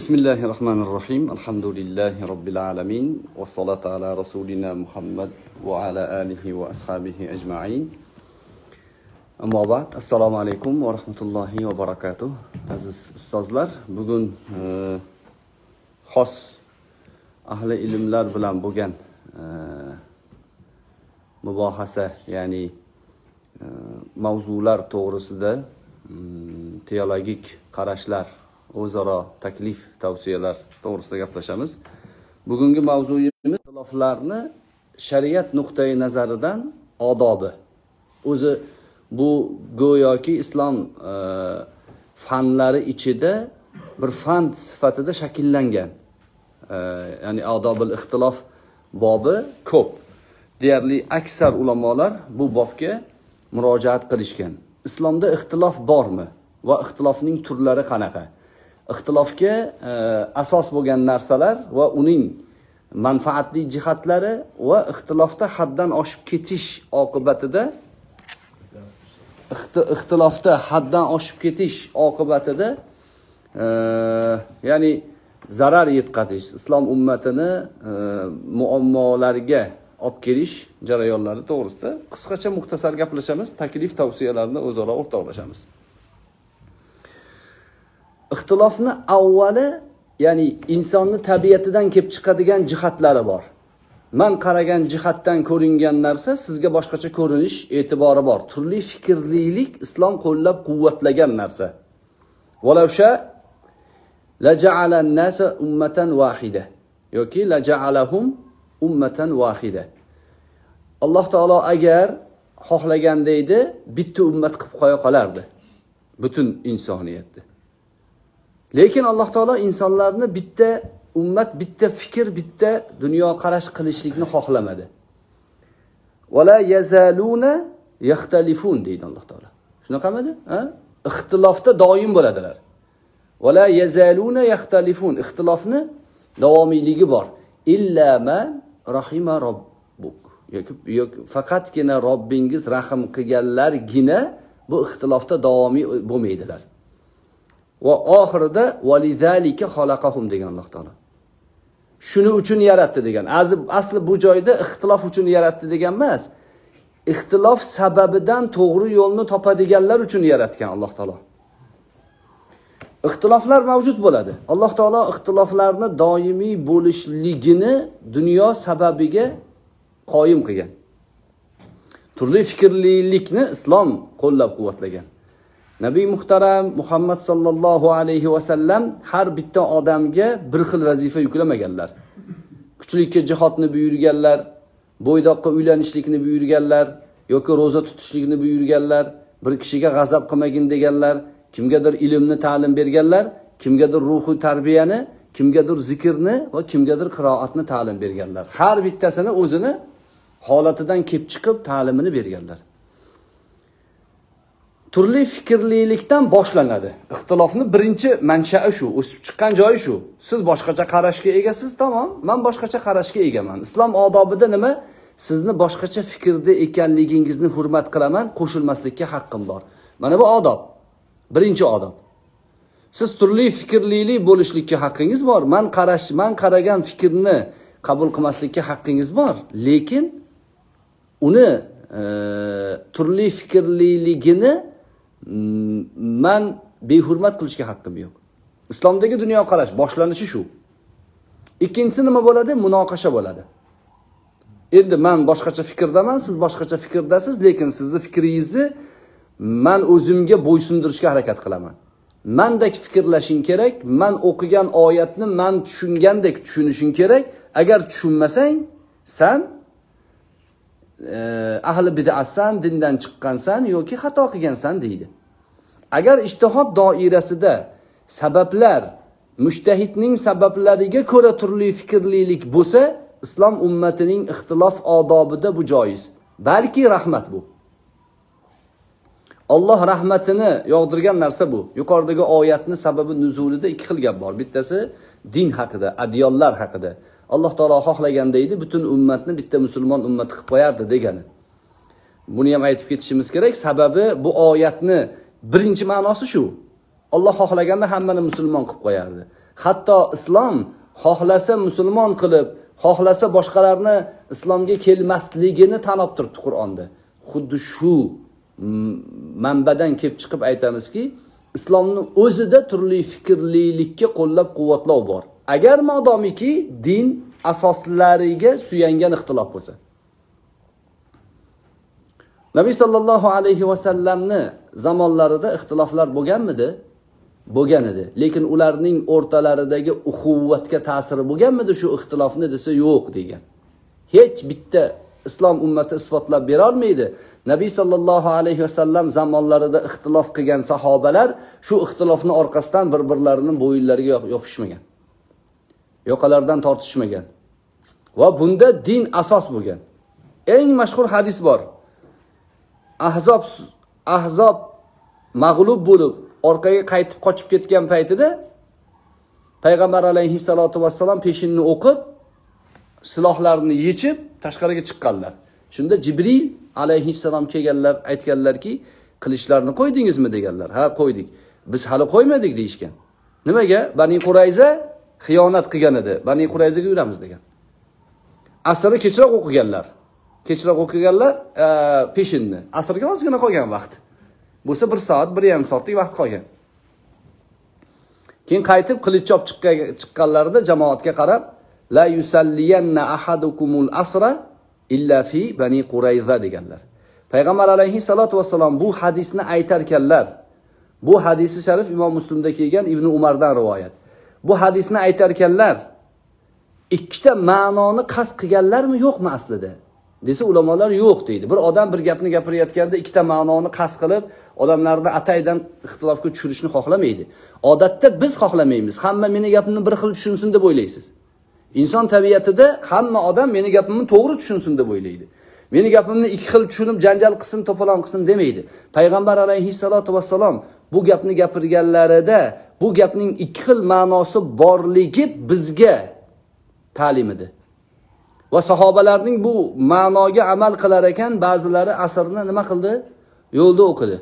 Bismillahirrahmanirrahim. Elhamdülillahi Rabbil alemin. Ve salatu ala Resulina Muhammed ve ala alihi ve ashabihi ecma'in. Amma ba'd. Assalamu alaikum ve rahmetullahi ve barakatuh. Aziz ustazlar, bugün xos ahli ilimler bilan bo'lgan mübahasa, yani mavzular to'g'risida teologik qarashlar, o'zaro taklif, tavsiyalar to'g'risida gaplashamiz. Bugungi mavzuyimiz ixtiloflarni shariat nuqtai nazaridan odobi. O'zi bu go'yoki islom fanlari ichida bir fan sifatida shakllangan. Ya'ni adobul ixtilof bobi ko'p. Deyarli aksar ulamolar bu bobga murojaat qilishgan. Islomda ixtilof bormi va ixtilofning turlari qanaqa? Ixtilofga asos bo'lgan narsalar va uning manfaatli jihatlari va ixtilofda haddan oshib ketish oqibatida ya'ni zarar yetkazish, islom ummatini muammolarga olib kelish jarayonlari to'g'risida qisqacha muxtasar gaplashamiz, taklif tavsiyalarni o'zaro o'rtoqlashamiz. Ixtilofni avvali, ya'ni insonni tabiatidan kelib chiqadigan jihatlari bor. Men qaragan jihatdan ko'ringan narsa sizga boshqacha ko'rinish e'tibori bor. Turli fikrlilik islom qo'llab-quvvatlagan narsa. Walavsha la ja'ala an-nasa ummatan wahida yoki la ja'alahum ummatan wahida. Alloh taolo agar xohlaganda edi, bitta ummat qilib qo'ya qolardi butun insoniyatni. Lekin Alloh taolo insonlarni bitta ummat, bitta fikr, bitta dunyo qarash qilishlikni xohlamadi. Va la yazaluna yaxtalifun deydi Alloh taolo. Shunaqamidi? Ha? Ixtilofda doim bo'ladilar. Va la yazaluna yaxtalifun. Ixtilofni davomiyligi bor. Illa ma rahima robbuk. Yoki faqatgina Robbingiz rahim qilganlargina bu ixtilofda davomiy bo'lmaydilar. Va oxirida valizalika xalaqahum degan Alloh taolo. Shuni uchun yaratdi degan. Asli bu joyda ixtilof uchun yaratdi degan emas. Ixtilof sababidan to'g'ri yo'lni topadiganlar uchun yaratgan Alloh taolo. Ixtiloflar mavjud bo'ladi. Alloh taolo ixtiloflarni doimiy bo'lishligini dunyo sababiga qoyim qilgan. Turli fikrlilikni islom qo'llab-quvvatlagan. Nabiy muhtaram Muhammad sallallohu alayhi va sallam har bitta odamga bir xil vazifa yuklamaganlar. Kuchlikka jihodni buyurganlar, bo'ydoqqa uylanishlikni buyurganlar yoki roza tutishlikni buyurganlar, bir kishiga g'azab qilmagin deganlar, kimgadir ilmni ta'lim berganlar, kimgadir ruhiy tarbiyani, kimgadir zikrni va kimgadir qiroatni ta'lim berganlar. Har bittasini o'zini holatidan kelib chiqib ta'limini berganlar. Turli fikrlilikdan boshlanadi. Ixtilofni birinchi manshai shu, o'sib chiqqan joyi shu. Siz boshqacha qarashga egasiz, tamom, men boshqacha qarashga egaman. Islom odobida nima? Sizni boshqacha fikrda ekanligingizni hurmat qilaman, qo'shilmaslikka haqqim bor. Mana bu odob. Birinchi odob. Siz turli fikrlilik bo'lishlikka haqqingiz bor. Men qaragan fikrni qabul qilmaslikka haqqingiz bor, lekin uni turli fikrliligini men behurmat qilishga haqqim yo'q. Islomdagi dunyo qarash boshlanishi shu. Ikkinchisi nima bo'ladi? Munoqasha bo'ladi. Endi men boshqacha fikrdaman, siz boshqacha fikrdasiz, lekin sizning fikringizni men o'zimga bo'ysundirishga harakat qilaman. Mendek fikrlashing kerak, men o'qigan oyatni men tushungandek tushunishing kerak. Agar tushunmasang, sen ahli bid'atsan, dindan chiqqansan yoki xato qilgansan deydi. Agar ijtihod doirasida sabablar mujtahidning sabablariga ko'ra turli fikrlilik bo'lsa, islom ummatining ixtilof odobida bu joiz. Balki rahmat bu. Alloh rahmatini yog'dirgan narsa bu. Yuqoridagi oyatni sababi nuzulida ikki xil gap bor. Bittasi din haqida, adiyonlar haqida. Alloh taolo xohlaganda edi, butun ummatni bitta musulmon ummat qilib qo'yardi degani. Buni ham aytib ketishimiz kerak, sababi bu oyatni birinchi ma'nosi shu. Alloh xohlaganda hammani musulmon qilib qo'yardi. Hatto islom xohlasa musulmon qilib, xohlasa boshqalarni islomga kelmasligini tanab turibdi Qur'onda. Xuddi shu manbadan kelib chiqib aytamizki, islomning o'zida turli fikrlilikka qo'llab-quvvatlov bor. Agar modomiki din asoslariga suyangan ixtilof bo'lsa. Nabiy sallallohu alayhi va sallamni zamonlarida ixtiloflar bo'lganmidi? Bo'lgan edi. Lekin ularning o'rtalaridagi uxuvvatga ta'siri bo'lganmidi shu ixtilofni desa yo'q degan. Hech bitta islom ummati isbotlab bera olmaydi. Nabiy sallallohu alayhi va sallam zamonlarida ixtilof qilgan sahobalar shu ixtilofni orqasidan bir-birlarining bo'yinlariga yopishmagan. Yoqalardan tortishmagan. Va bunda din asos bo'lgan. Eng mashhur hadis bor. Ahzob mag'lub bo'lib orqaga qaytib qochib ketgan paytida Payg'ambar alayhissalatu vassalom peshinni o'qib, silohlarni yechib tashqariga chiqqanlar. Shunda Jibril alayhissalom kelganlar, aytganlarki, qilichlarni qo'ydingizmi deganlar. Ha, qo'ydik. Biz hali qo'ymadik deyishgan. Nimaga? Bani Qurayza xiyonat qilgan edi. Bani Qurayzaga yuramiz degan. Asrni kechroq o'qiganlar. Kechroq o'qiganlar peshinni. Asrga ozgina qolgan vaqt. Bo'lsa 1 soat, 1,5 soatlik vaqt qolgan. Keyin qaytib qilich olib chiqqanlarida jamoatga qarab la yusalliyanna ahadukumul asra illa fi bani Qurayza deganlar. Payg'ambar alayhi salatu vasallam bu hadisni aytarkanlar. Bu hadisi sharif Imom Muslimda kelgan, Ibn Umardan rivoyat. Bu hadisni aytarkanlar ikkita ma'noni qasd qilganlarmi yo'qmi aslida? Desa ulamolar yo'q deydi. Bir odam bir gapni gapirayotganda ikkita ma'noni qasd qilib, odamlarni ataydan ixtilofga tushirishni xohlamaydi. Odatda biz xohlamaymiz. Hamma meni gapimni bir xil tushunsin deb o'ylaysiz. Inson tabiatida hamma odam meni gapimni to'g'ri tushunsin deb o'ylaydi. Meni gapimni ikki xil tushunib janjal qilsin, to'polon qilsin demaydi. Payg'ambar alayhissalatu vassalom bu gapni gapirganlarida bu gapning ikki xil ma'nosi borligi bizga ta'lim edi. Va sahobalarning bu ma'noga amal qilar ekan, ba'zilari asrni nima qildi? Yo'lda o'qidi.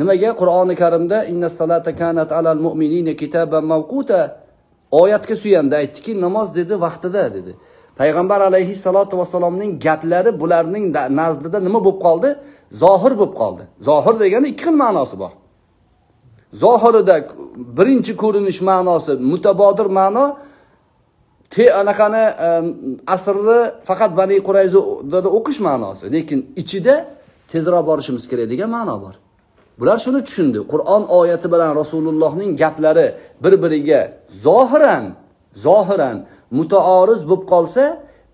Nimaga? Qur'oni Karimda innas salata kanat alal mu'minina kitaban mawquta oyatga suyandi aytdiki, namoz dedi vaqtida dedi. Payg'ambar alayhi salatu vasallamning gaplari bularning nazdida nima bo'lib qoldi? Zohir bo'lib qoldi. Zohir degani ikki xil ma'nosi bor. Zohirida birinchi ko'rinish ma'nosi mutabodir ma'no. Anaqani asrni faqat Bani Qurayzada o'qish ma'nosi, lekin ichida tezroq borishimiz kerak degan ma'no bor. Bular shuni tushundi. Qur'on oyati bilan Rasulullohning gaplari bir-biriga zohiran mutaoriz bo'lib qolsa,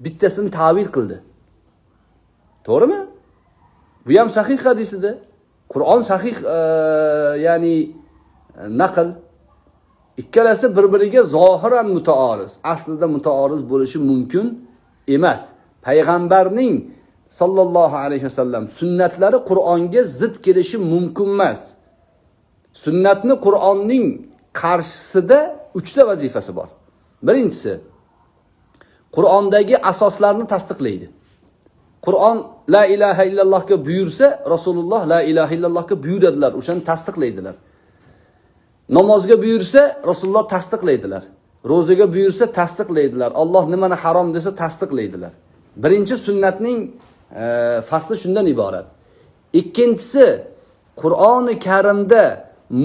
bittasini ta'vil qildi. To'g'rimi? Bu ham sahih hadis edi. Qur'on sahih, ya'ni naql. Ikkalasi bir-biriga zohiran mutaoriz, aslida mutaoriz bo'lishi mumkin emas. Payg'ambarning sallallohu alayhi vasallam sunnatlari Qur'onga zid kelishi mumkin emas. Sunnatni Qur'onning qarshisida 3 ta vazifasi bor. Birinchisi Qur'ondagi asoslarni tasdiqlaydi. Qur'on la ilaha illallohga buyursa, Rasululloh la ilaha illallohga buyuradilar, o'shani tasdiqlaydilar. Namozga buyursa Rasululloh tasdiqlaydilar. Ro'zaga buyursa tasdiqlaydilar. Alloh nimani harom desa tasdiqlaydilar. Birinchi sunnatning fasli shundan iborat. Ikkinchisi Qur'oni Karimda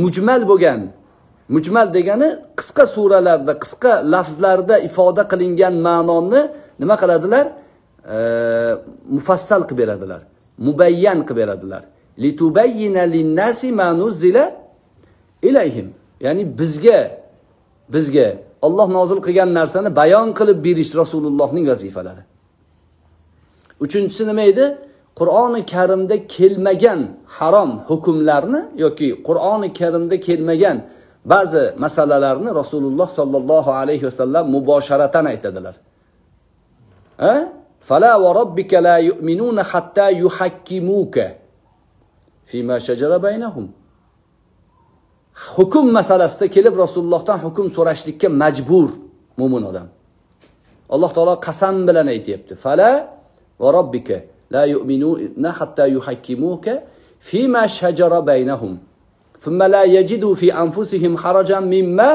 mujmal bo'lgan. Mujmal degani qisqa suralarda, qisqa lafzlarda ifoda qilingan ma'noni nima qiladilar? Mufassal qilib beradilar, mubayyan qilib beradilar. Litubayyina lin-nasi ma nuzila ilayhim. Ya'ni bizga Alloh nozil qilgan narsani bayon qilib berish Rasulullohning vazifalari. 3-chisi nima edi? Qur'oni Karimda kelmagan harom hukmlarni yoki Qur'oni Karimda kelmagan ba'zi masalalarni Rasululloh sollallohu alayhi vasallam mubosharatan aytadilar. Ha? Fala wa rabbika la yu'minuna hatta yuhakkimuka fima shajara baynahum. Hukm masalasida kelib Rasulullohdan hukm so'rashlikka majbur mu'min odam. Alloh taolo qasam bilan aytibdi. Fala va robbika la yu'minuna hatta yuhakkimuka fima shajara baynahum. Thumma la yajidu fi anfusihim harajan mimma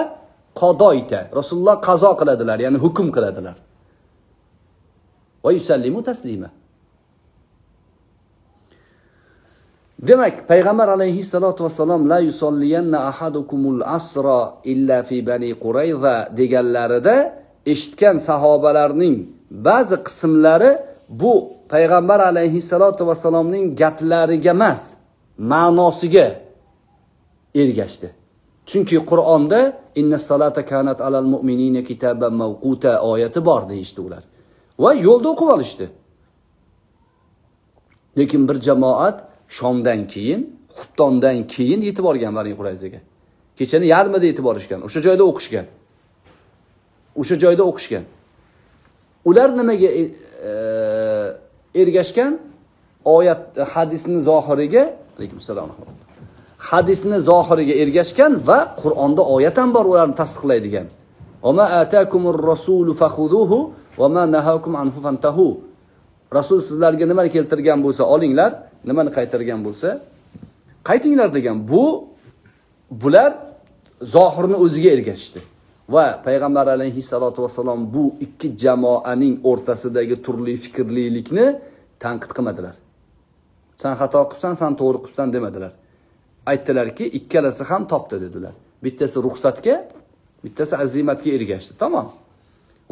qadoyka. Rasulullah qazo qiladilar, yani hukm qiladilar. Ve yusallimu taslima. Demek Peygamber aleyhissalatu vesselam la yusalliyanna ahadukumul asra illa fi bani Qurayza deganlarida eshitgan sahobalarning ba'zi qismlari bu Peygamber aleyhissalatu vesselamning gaplariga emas, ma'nosiga ergashdi. Çünkü Kur'onda inna salata kanat alal mu'minina kitaban mavquta oyati bor deyishdi ular. Va yo'lda o'qib olishdi. Lekin bir jamoat Shomdan keyin, Xubtondan keyin yetib olgan Bani Qurayzaga. Kechani yarmida yetib olishgan, o'sha joyda o'qishgan. Ular nimaga ergashgan? Oyat hadisning zohiriga, alayhissalom. Hadisning zohiriga ergashgan va Qur'onda oyat ham bor ularni tasdiqlaydigan. Oma atakumur rasulu fakhuduhu va ma nahakum anhu fantahu. Rasul sizlarga nima keltirgan bo'lsa olinglar, nimani qaytargan bo'lsa qaytinglar degan. Bular zohirni o'ziga ergashdi va payg'ambar alayhissalatu vassalom bu ikki jamoaning o'rtasidagi turli fikrlilikni tanqid qilmadilar. Sen xato qilsan, sen to'g'ri qilsan demadilar. Aytdilarki, ikkalasi ham topdi dedilar. Bittasi ruxsatga, bittasi azimatga ergashdi. Tamam.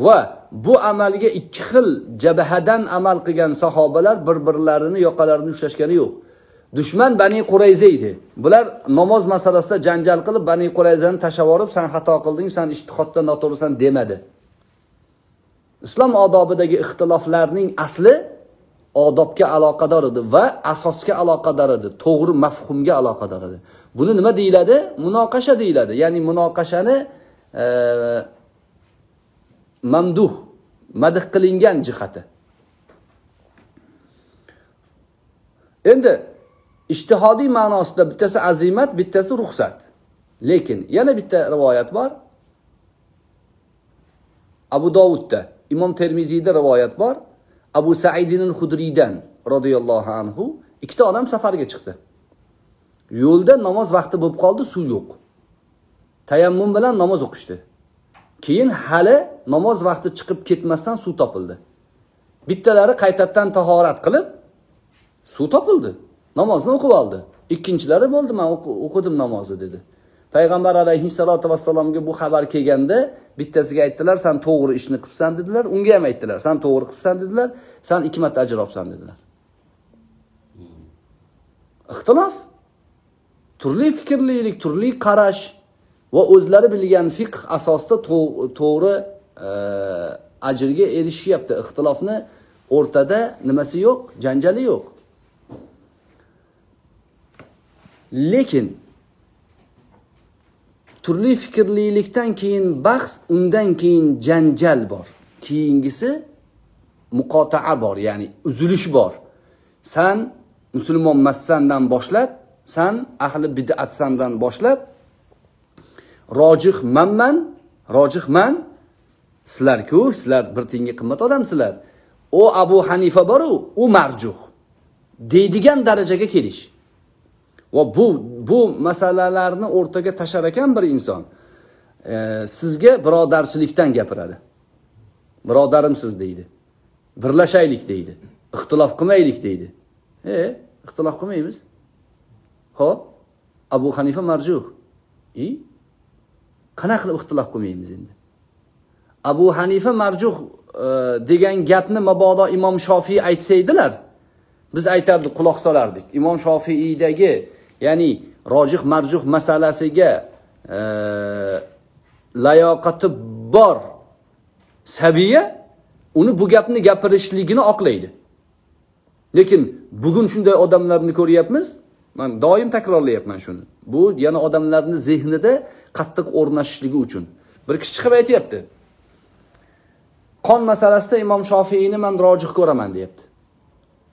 Va bu amalga ikki xil jabahadan amal qilgan sahobalar bir-birlarini yoqalarini ushlashgani yo'q. Dushman Bani Qurayza edi. Bular namoz masalasida janjal qilib Bani Qurayzani tashavorib, sen xato qilding, sen ijtihodda noto'g'risan demadi. Islom odobidagi ixtiloflarning asli odobga aloqador edi va asosga aloqador edi, to'g'ri mafhumga aloqador edi. Buni nima deyiladi? Munoqasha deyiladi. Ya'ni munoqashani mamduh, madh qilingan jihati. Endi ijtihodiy ma'nosida bittasi azimat, bittasi ruxsat. Lekin yana bitta rivoyat bor. Abu Davudda, Imom Termiziyda rivoyat bor. Abu Sa'idin al-Hudriydan radhiyallohu anhu ikkita odam safarga chiqdi. Yo'lda namoz vaqti bo'lib qoldi, suv yo'q. Tayammum bilan namoz o'qishdi. Keyin hali namoz vaqti chiqib ketmasdan suv topildi. Bittalari qaytadan tahorat qilib suv topildi. Namozni o'qib oldi. Ikkinchilari bo'ldi, men o'qidim namozni dedi. Payg'ambar alayhissalatu vassalomga bu xabar kelganda bittasiga aytdilar, sen to'g'ri ishni qilibsan dedilar. Unga ham aytdilar, sen to'g'ri qilibsan dedilar. Sen ikki marta ajr olsan dedilar. Ixtilof, turli fikrlilik, turli qarash va o'zlari bilgan fiqh asosida to'g'ri ajrga erishyapti. Ixtilofni o'rtada nimasi yo'q, janjali yo'q. Lekin turli fikrlilikdan keyin bahs, undan keyin janjal bor. Keyingisi muqota'a bor, ya'ni uzilish bor. Sen musulmon massandan boshlab, sen ahli bid'atsandan boshlab rojih man, sizlar-ku, sizlar bir tenga qimmat odamsizlar. O Abu Hanifa boru, u marjuh deydigan darajaga kelish. Va bu masalalarni o'rtaga tashar ekan bir inson sizga birodarchilikdan gapiradi. Birodarimsiz deydi. Birlashaylik deydi. Ixtilof qilmaylik deydi. Ixtilof qilmaymiz. Xo'p, Abu Hanifa marjuh. Qana qilib ixtilof qilmaymiz endi. Abu Hanifa marjuh degan gapni mabodo Imom Shofiy aytsaydilar, biz aytardik, quloq solardik. Imom Shofiydagi, ya'ni rojih marjuh masalasiga layoqati bor saviya uni bu gapni gapirishligini oqlaydi. Lekin bugun shunday odamlarni ko'ryapmiz. Men doim takrorlayapman shuni. Bu yana odamlarning zehnida qattiq o'rnashishligi uchun. Bir kishi chiqib aytayapti. Qon masalasida Imom Shofiiyni men rojih ko'raman deyapti.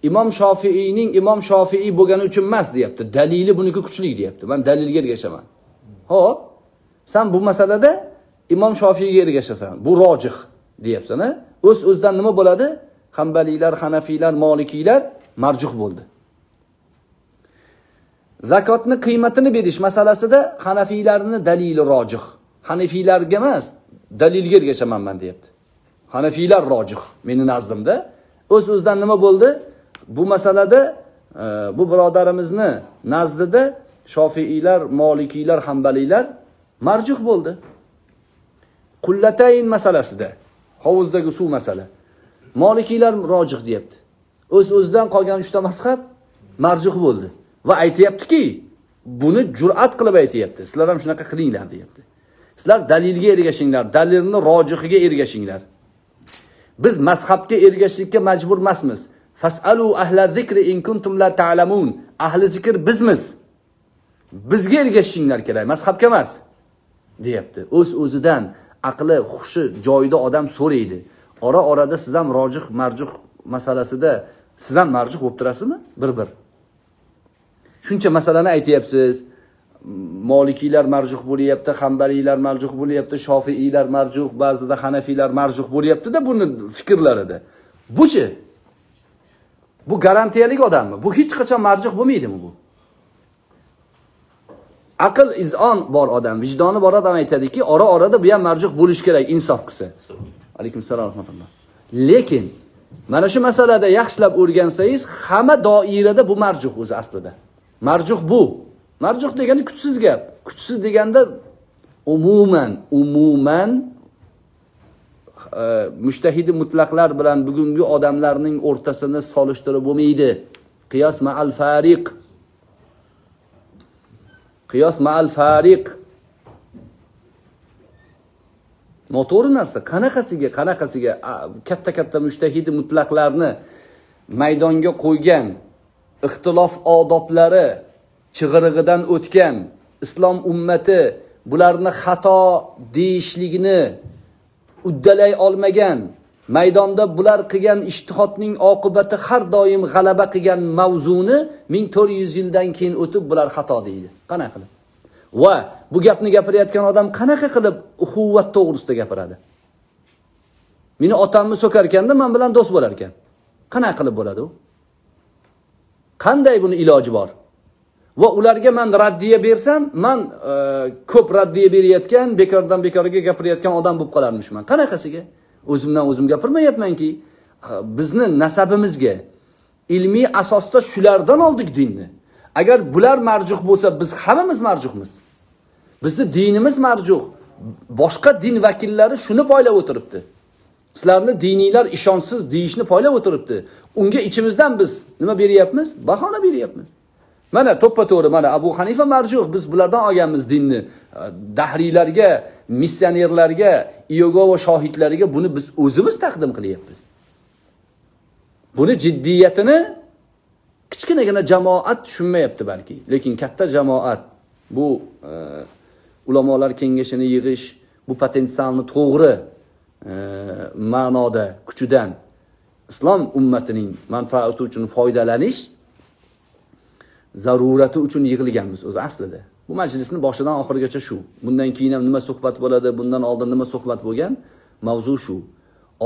Imom Shofiiyning Imom Shofiiy bo'lgani uchun emas deyapti. Dalili buniki kuchli deyapti. Men dalilga ergashaman. Xo'p, sen bu masalada Imom Shofiiyga ergashasan. Bu rojih deyapsan-a? O'z-o'zidan nima bo'ladi? Hanbaliylar, Hanafiylar, Malikiylar marjuh bo'ldi. Zakotni qiymatini berish masalasida Hanafiylarning dalili rojih, Hanefilerge emas, dalilga ergashamanman deyapti. Hanefiler rojih meni nazdimda. O'z-o'zidan nima bo'ldi? Bu masalada bu birodarimizni nazdida Shofiiylar, Malikiylar, Hanbaliylar marjuh bo'ldi. Qullatayn masalasida, hovuzdagi suv masala. Malikiylar rojih deyapti. O'z-o'zidan qolgan 3 ta mazhab marjuh bo'ldi va aytayaptiki, buni jur'at qilib aytayapti. Sizlar ham shunaqa qilinglar deyapti. Sizlar dalilga ergashinglar, dalilni rojihiga ergashinglar. Biz mazhabga ergashishga majbur emasmiz. Fasalu ahla zikri in kuntum la ta'lamun. Ahli zikr bizmiz. Bizga ergashinglar kerak, mazhabga emas, deyapti. O'z-o'zidan aqli, xushi joyida odam so'raydi. Ora-orada siz ham rojih, marjuh masalasida siz ham marjuh bo'lib turasizmi? Bir-bir. Shuncha masalani aytayapsiz. Malikiylar marjuh bo'lyapti, Hanbaliylar marjuh bo'lyapti, Shofiiylar marjuh, ba'zida Hanafilar marjuh bo'lyapti-da buni fikrlarida. Bu-chi? Bu garantiyalik odammi? Bu hech qachon marjuh bo'lmaydimi bu? Aql izon bor odam, vijdoni bor odam aytadiki, ora-orada bu ham marjuh bo'lish kerak insof qilsa. Alaykumsalom rahmatulloh. Lekin mana shu masalada yaxshilab o'rgansangiz, hamma doirada bu marjuh o'zi aslida. Marjuh bu. Marjuh degani kuchsiz gap. Kuchsiz deganda umuman mujtahidi mutlaqlar bilan bugungi odamlarning o'rtasini solishtirib bo'lmaydi. Qiyos ma'al fariq. Qiyos ma'al fariq. Noto'g'ri narsa. Qanaqasiga katta mujtahidi mutlaqlarni maydonga qo'ygan ixtilof odoblari chig'irig'idan o'tgan islom ummati bularni xato deyishligini uddalay olmagan, maydonda bular qilgan ijtihodning oqibati har doim g'alaba qilgan mavzuni 1400 yildan keyin o'tib bular xato deydi. Qana qilib? Va bu gapni gapirayotgan odam qanaqa qilib uhuvvat to'g'risida gapiradi? Meni otamni so'kar ekanda men bilan do'st bo'lar ekan. Qanaqa qilib bo'ladi u? Qanday buni iloji bor? Va ularga men raddiya bersam, men ko'p raddiya berayotgan, bekordan bekorga gapirayotgan odam bo'lib qolarmishman. Qanaqasiga? O'zimdan o'zim gapirmayapmanki, bizni nasabimizga ilmiy asosda shulardan oldik dinni. Agar bular marjuh bo'lsa, biz hammamiz marjuhmiz. Bizni dinimiz marjuh. Boshqa din vakillari shuni poylab o'tiribdi. Sizlarni diniylar ishonsiz deyishni poylab o'tiribdi. Unga ichimizdan biz nima beryapmiz? Bahona beryapmiz. Mana to'ppa to'g'ri, mana Abu Hanifa marjuh, biz bulardan olganmiz dinni. Dahriylarga, missionerlarga, Iogovo shohidlariga buni biz o'zimiz taqdim qilyapmiz. Buni jiddiyatini kichkinagina jamoat tushunmayapti balki, lekin katta jamoat bu ulamolar kengashini yig'ish, bu potensialni to'g'ri ma'noda kuchidan islom ummatining manfaati uchun foydalanish zarurati uchun yig'ilganmiz o'zi aslida. Bu majlisni boshidan oxirigacha shu. Bundan keyin ham nima suhbat bo'ladi, bundan oldin nima suhbat bo'lgan? Mavzu shu.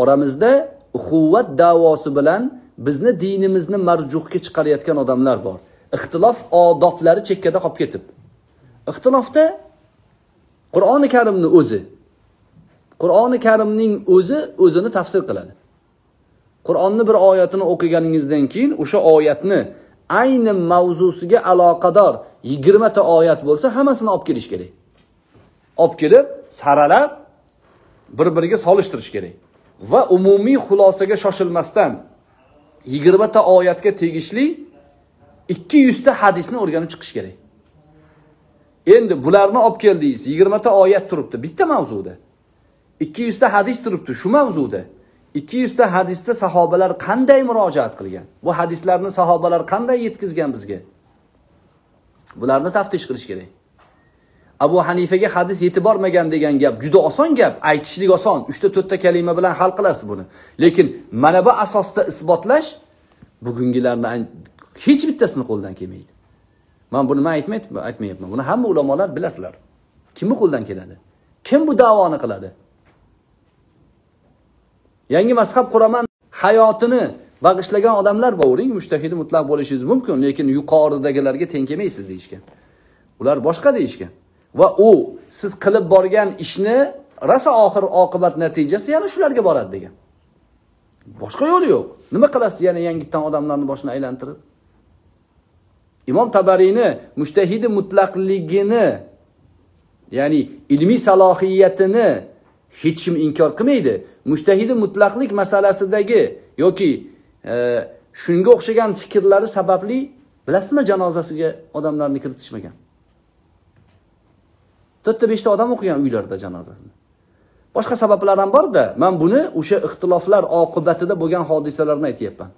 Oramizda uhuvvat da'vosi bilan bizni dinimizni marjuhga chiqarayotgan odamlar bor. Ixtilof odoblari chekkada qolib ketib. Ixtilofda Qur'oni Karimning o'zi. Qur'oni Karimning o'zi o'zini tafsir qiladi. Qur'onni bir oyatini o'qiganingizdan keyin o'sha oyatni ayni mavzusiga aloqador 20 ta oyat bo'lsa, hammasini olib kelish kerak. Olib kelib, saralab, bir-biriga solishtirish kerak. Va umumiy xulosaga shoshilmasdan 20 ta oyatga tegishli 200 ta hadisni o'rganib chiqish kerak. Endi bularni olib keldingiz, 20 ta oyat turibdi bitta mavzuda. 200 ta hadis turibdi shu mavzuda. 200 ta hadisda sahobalar qanday murojaat qilgan? Bu hadislarni sahobalar qanday yetkizgan bizga? Bularni taftish qilish kerak. Abu Hanifaga hadis yetib bormagan degan gap juda oson gap, aytishlik oson. 3-4 ta kalima bilan hal qilasiz buni. Lekin mana bu asosda isbotlash bugungilarning hech bittasini qo'ldan kelmaydi. Men buni aytmayapman. Buni hamma ulamolar bilasizlar. Kimni qo'ldan keladi? Kim bu da'voni qiladi? Yangi mazhab quraman hayotini bag'ishlagan odamlar bo'ring, mujtahidi mutlaq bo'lishingiz mumkin, lekin yuqoridagilarga teng kelmaysiz deyishgan. Ular boshqa deyishgan. va u siz qilib borgan ishni rasa oxir oqibat natijasi yana shularga boradi degan. Boshqa yo'li yo'q. Nima qilasiz yana yangitdan odamlarni boshini aylantirib? İmom Tabariyni mujtahidi mutlaqligini, ya'ni ilmiy salohiyatini hech kim inkor qilmaydi. Mujtahidi mutlaqlik masalasidagi yoki shunga o'xshagan fikrlari sababli bilasizmi janozasiga odamlarni kiritishmagan. 4-5 ta odam o'qigan uylarda janozasini. Boshqa sabablar ham bor-da, men buni o'sha ixtiloflar oqibatida bo'lgan hodisalarni aytayapman.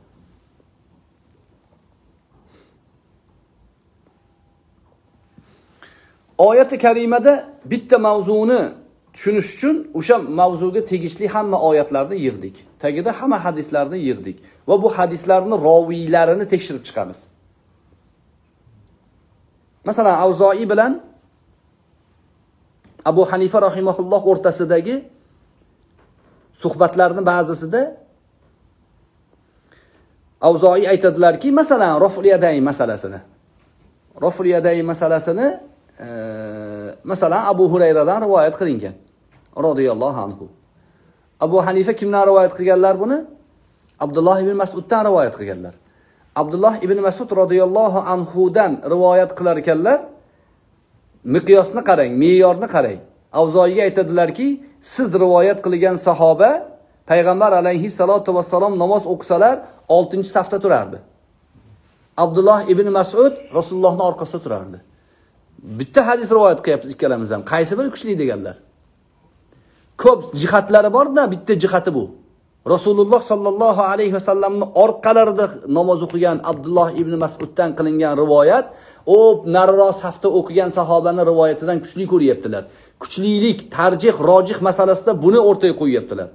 Oyat-i Karime'de bitta mavzuni tushunish uchun o'sha mavzuga tegishli hamma oyatlarni yig'dik. Tagida hamma hadislarni yig'dik va bu hadislarni raviylarini tekshirib chiqamiz. Masalan, Avzoiy bilan Abu Hanifa rahimahulloh o'rtasidagi suhbatlarning ba'zisida Avzoiy aytadilarki, masalan, Raf'ul-yadayn masalasini. Raf'ul-yadayn masalasini mesela Abu Hurayra'dan rivayet qilingan. Radiyallahu anhu. Abu Hanife kimden rivayet qilganlar bunu? Abdullah ibn Mas'ud'dan rivayet qilganlar. Abdullah ibn Mas'ud radiyallahu anhu'dan rivayet qilarkanlar, miqyosni qarang, me'yorni qarang. Avzoiyga aytadilarki, siz rivayet qilgan sahoba Peygamber aleyhissalatu vesselam namaz o'qisalar 6. safda turardi. Abdullah ibn Mas'ud Rasulullahning orqasida turardi. Bitta hadis rivoyat qilyapmiz ikkalamiz ham. Qaysi biri kuchli deganlar? Ko'p jihatlari bor-da, bitta jihati bu. Rasululloh sallallohu alayhi vasallamning orqalarida namoz o'qigan Abdullah ibn Mas'uddan qilingan rivoyat, o nariroq safda o'qigan sahobaning rivoyatidan kuchli ko'ryaptilar. Kuchlilik, tarjih, rojih masalasida buni o'rtaga qo'yaptilar.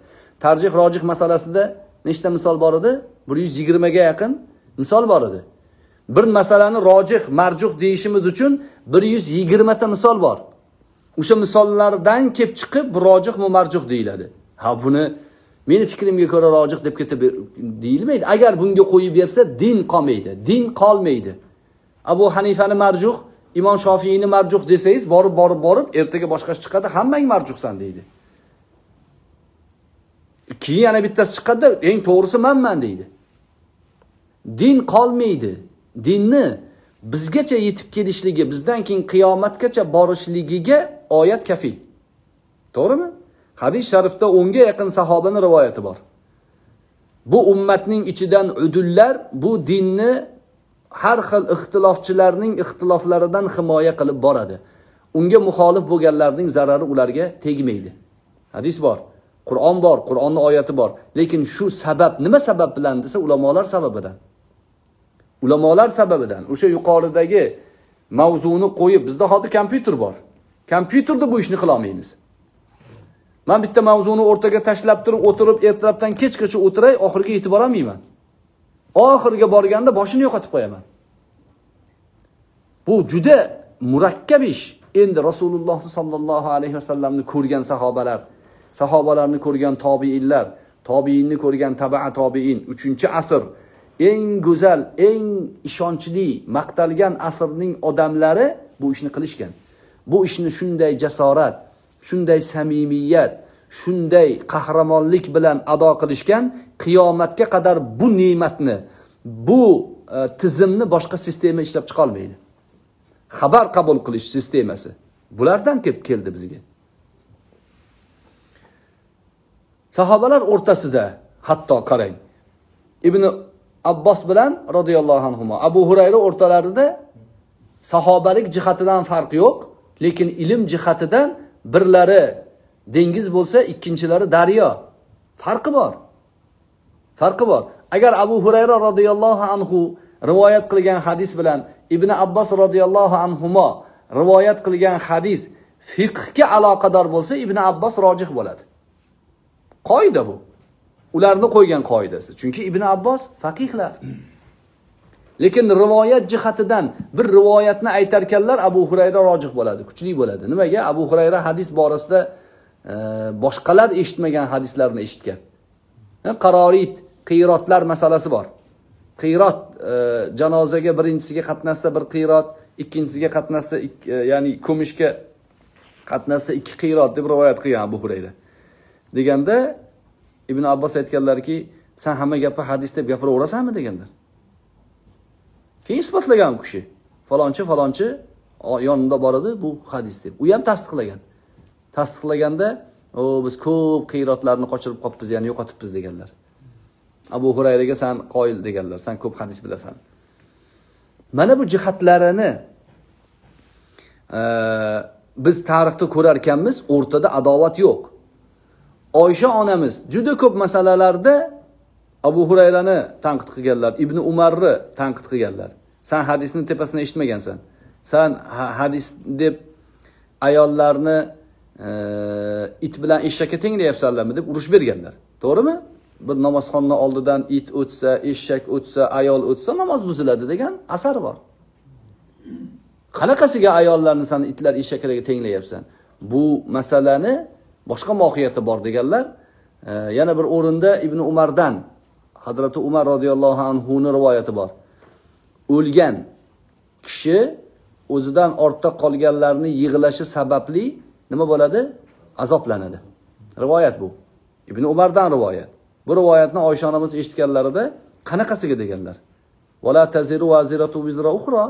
Tarjih, rojih masalasida nechta misol bor edi? 120 ga yaqin misol bor edi. Bir masalani rojih, marjuh deyishimiz uchun 120 ta misol bor. O'sha misollardan kelib chiqib rojih va marjuh deyiladi. Ha, buni meni fikrimga ko'ra rojih deb ketib deyilmaydi. Agar bunga qo'yib bersa din qolmaydi. Din qolmaydi. Abu Hanifani marjuh, Imom Shofiyni marjuh desangiz, borib ertaga boshqasi chiqadi, hammang marjuhsan deydi. Keyin yana bittasi chiqadi, eng to'g'risi menman deydi. Din qolmaydi. Dinni bizgacha yetib kelishligi, bizdan keyin qiyomatgacha borishligiga oyat kafi. To'g'rimi? Hadis sharifda 10 ga yaqin sahobaning rivoyati bor. Bu ummatning ichidan udullar bu dinni har xil ixtilofchilarning ixtiloflaridan himoya qilib boradi. Unga muxolif bo'lganlarning zarari ularga tegmaydi. Hadis bor, Qur'on bor, Qur'onning oyati bor. Lekin shu sabab nima sabab bilan desa, ulamolar sababidan. Ulamolar sababidan o'sha yuqoridagi mavzuni qo'yib, bizda hozir kompyuter bor. Kompyuterda bu ishni qila olmaymiz. Men bitta mavzuni o'rtaga tashlab turib, o'tirib, ertalabdan kechgacha o'tiray, oxiriga yetib bora olmayman. Oxiriga borganda boshini yo'qotib qo'yaman. Bu juda murakkab ish. Endi Rasululloh sallallohu alayhi vasallamni ko'rgan sahobalar, sahobalarni ko'rgan tobiinlar, tobiinni ko'rgan tabi'a tobiin 3-asr eng go'zal, eng ishonchli, maqtalgan asrning odamlari bu ishni qilishgan. Bu ishni shunday jasorat, shunday samimiyat, shunday qahramonlik bilan ado qilishgan, qiyomatga qadar bu ne'matni, bu tizimni boshqa sistema ishlab chiqa olmaydi. Xabar qabul qilish sistemasi bulardan kelib keldi bizga. Sahobalar o'rtasida hatto qarang, Ibn Abbos bilan radhiyallohu anhuma, Abu Hurayra o'rtalarida sahobalik jihatidan farq yo'q, lekin ilm jihatidan birlari dengiz bo'lsa, ikkinchilari daryo. Farqi bor. Farqi bor. Agar Abu Hurayra radhiyallohu anhu rivoyat qilgan hadis bilan Ibn Abbos radhiyallohu anhuma rivoyat qilgan hadis fiqhga aloqador bo'lsa, Ibn Abbos rojih bo'ladi. Qoida bu. Ularni qo'ygan qoidasi. Chunki Ibn Abbos faqihlar. Lekin rivoyat jihatidan bir rivoyatni aytarkanlar Abu Hurayra rojih bo'ladi, kuchli bo'ladi. Nimaga? Abu Hurayra hadis borasida boshqalar eshitmagan hadislarni eshitgan. Qarorit, qiyrotlar masalasi bor. Qiyrot janozaga birinchisiga qatnashsa bir qiyrot, ikkinchisiga qatnashsa ya'ni ko'mishga qatnasa iki qirat deb rivoyat qilgan Abu Hurayra. Deganda Ibn Abbos aytganlarki, sen hamma gapni hadis deb gapiraverasanmi deganlar. Keyin isbotlagan u kishi, falonchi falonchi yonimda bor edi bu hadis deb. U ham tasdiqlagan. Tasdiqlaganda o biz ko'p qiratlarni qochirib qopmiz, ya'ni yo'qotibmiz deganlar. Abu Hurayraga sen qoyil deganlar, sen ko'p hadis bilasan. Mana bu jihatlarini biz tarixda ko'rarkanmiz, o'rtada adovat yo'q. Oysha onamiz juda ko'p masalalarda Abu Hurayrani tanqid qilganlar, Ibn Umarni tanqid qilganlar. Sen hadisni tepasidan eshitmagansan. Sen hadis deb ayollarni it bilan eshakka tenglayapsanlarmi deb urush berganlar. To'g'rimi? Bir namozxonning oldidan it o'tsa, eshak o'tsa, ayol o'tsa namoz buziladi degan asar bor. Qanaqasiga ayollarni sen itlar eshaklarga tenglayapsan? Bu masalani boshqa mohiyati bor deganlar. Yana bir o'rinda Ibn Umardan Hazrati Umar radhiyallohu anhuning rivoyati bor. O'lgan kishi o'zidan ortda qolganlarni yig'lashi sababli nima bo'ladi? Azoblanadi. Rivoyat bu. Ibn Umardan rivoyat. Bu rivoyatni Oysha onamiz eshitganlarida qanaqasiga deganlar. Wala taziru waziratu bizra ukhra.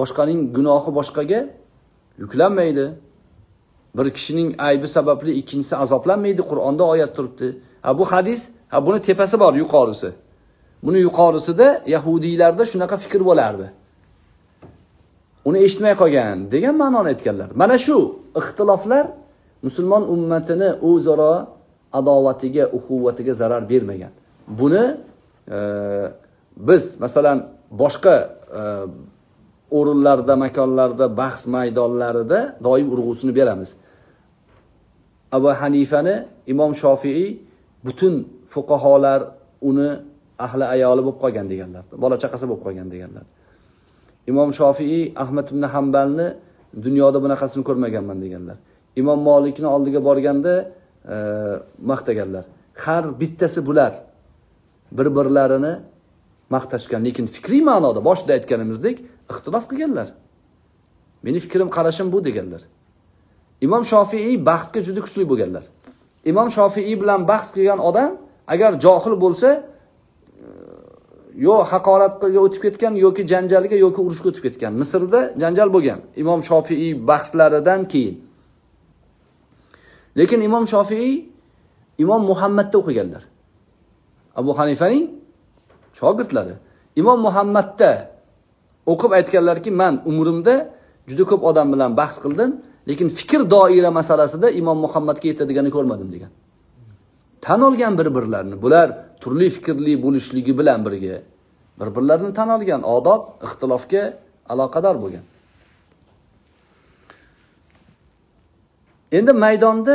Boshqaning gunohi boshqaga yuklanmaydi. Bir kishining aybi sababli ikkinchisi azoblanmaydi. Qur'onda oyat turibdi. Ha bu hadis, ha buni tepasi bor, yuqorisi. Buni yuqorisida yahudiylarda shunaqa fikr bo'lardi. Uni eshitmay qolgan degan ma'noni aytganlar. Mana shu ixtiloflar musulmon ummatini o'zaro adovatiga, uquvvatiga zarar bermagan. Buni biz masalan boshqa o'rinlarda, makonlarda, bahs maydonlarida doim urg'usini beramiz. Abu Hanifani Imom Shofiy butun fuqaholar uni ahli ayoli bo'lib qolgan deganlar. Bola chaqasi bo'lib qolgan deganlar. İmam Şafii Ahmet ibn Hanbal'ni dünyada bunaqasini ko'rmaganman deganlar. İmam Malik'ni oldiga borganda maqtaganlar. Har bittasi bular bir-birlarini maqtashgan, lekin fikriy ma'noda boshida aytganimizdek ixtilof qilganlar. Meni fikrim, qarashim bu deganlar. İmam Şafii bahsga juda kuchli bo'lganlar. İmam Şafii bilan bahs qilgan odam agar johil bo'lsa yo haqoratga o'tib ketgan yoki janjalga yoki urushga o'tib ketgan. Misrda janjal bo'lgan Imom Shofiiy bahslaridan keyin. Lekin Imom Shofiiy Imom Muhammadda o'qiganlar. Abu Hanifaning shogirdlari. Imom Muhammadda o'qib aytganlarki, men umrimda juda ko'p odam bilan bahs qildim, lekin fikr doira masalasida Imom Muhammadga yetadiganini ko'rmadim degan. Tan olgan bir-birlarini. Bular turli fikrli bo'lishligi bilan birga bir-birlarini tan olgan, odob, ixtilofga aloqador bo'lgan. Endi maydonda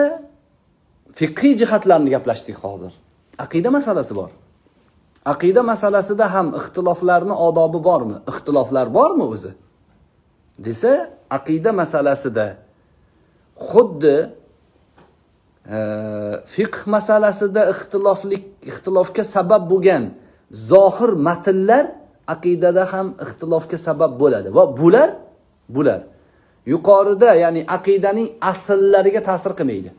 fiqhiy jihatlarni gaplashdik hozir. Aqida masalasi bor. Aqida masalasida ham ixtiloflarning odobi bormi? Ixtiloflar bormi o'zi? Desa, aqida masalasida xuddi fiqh masalasida ixtilofga sabab bo'lgan zohir matnlar aqidada ham ixtilofga sabab bo'ladi va bular yuqorida, ya'ni aqidaning asllariga ta'sir qilmaydi.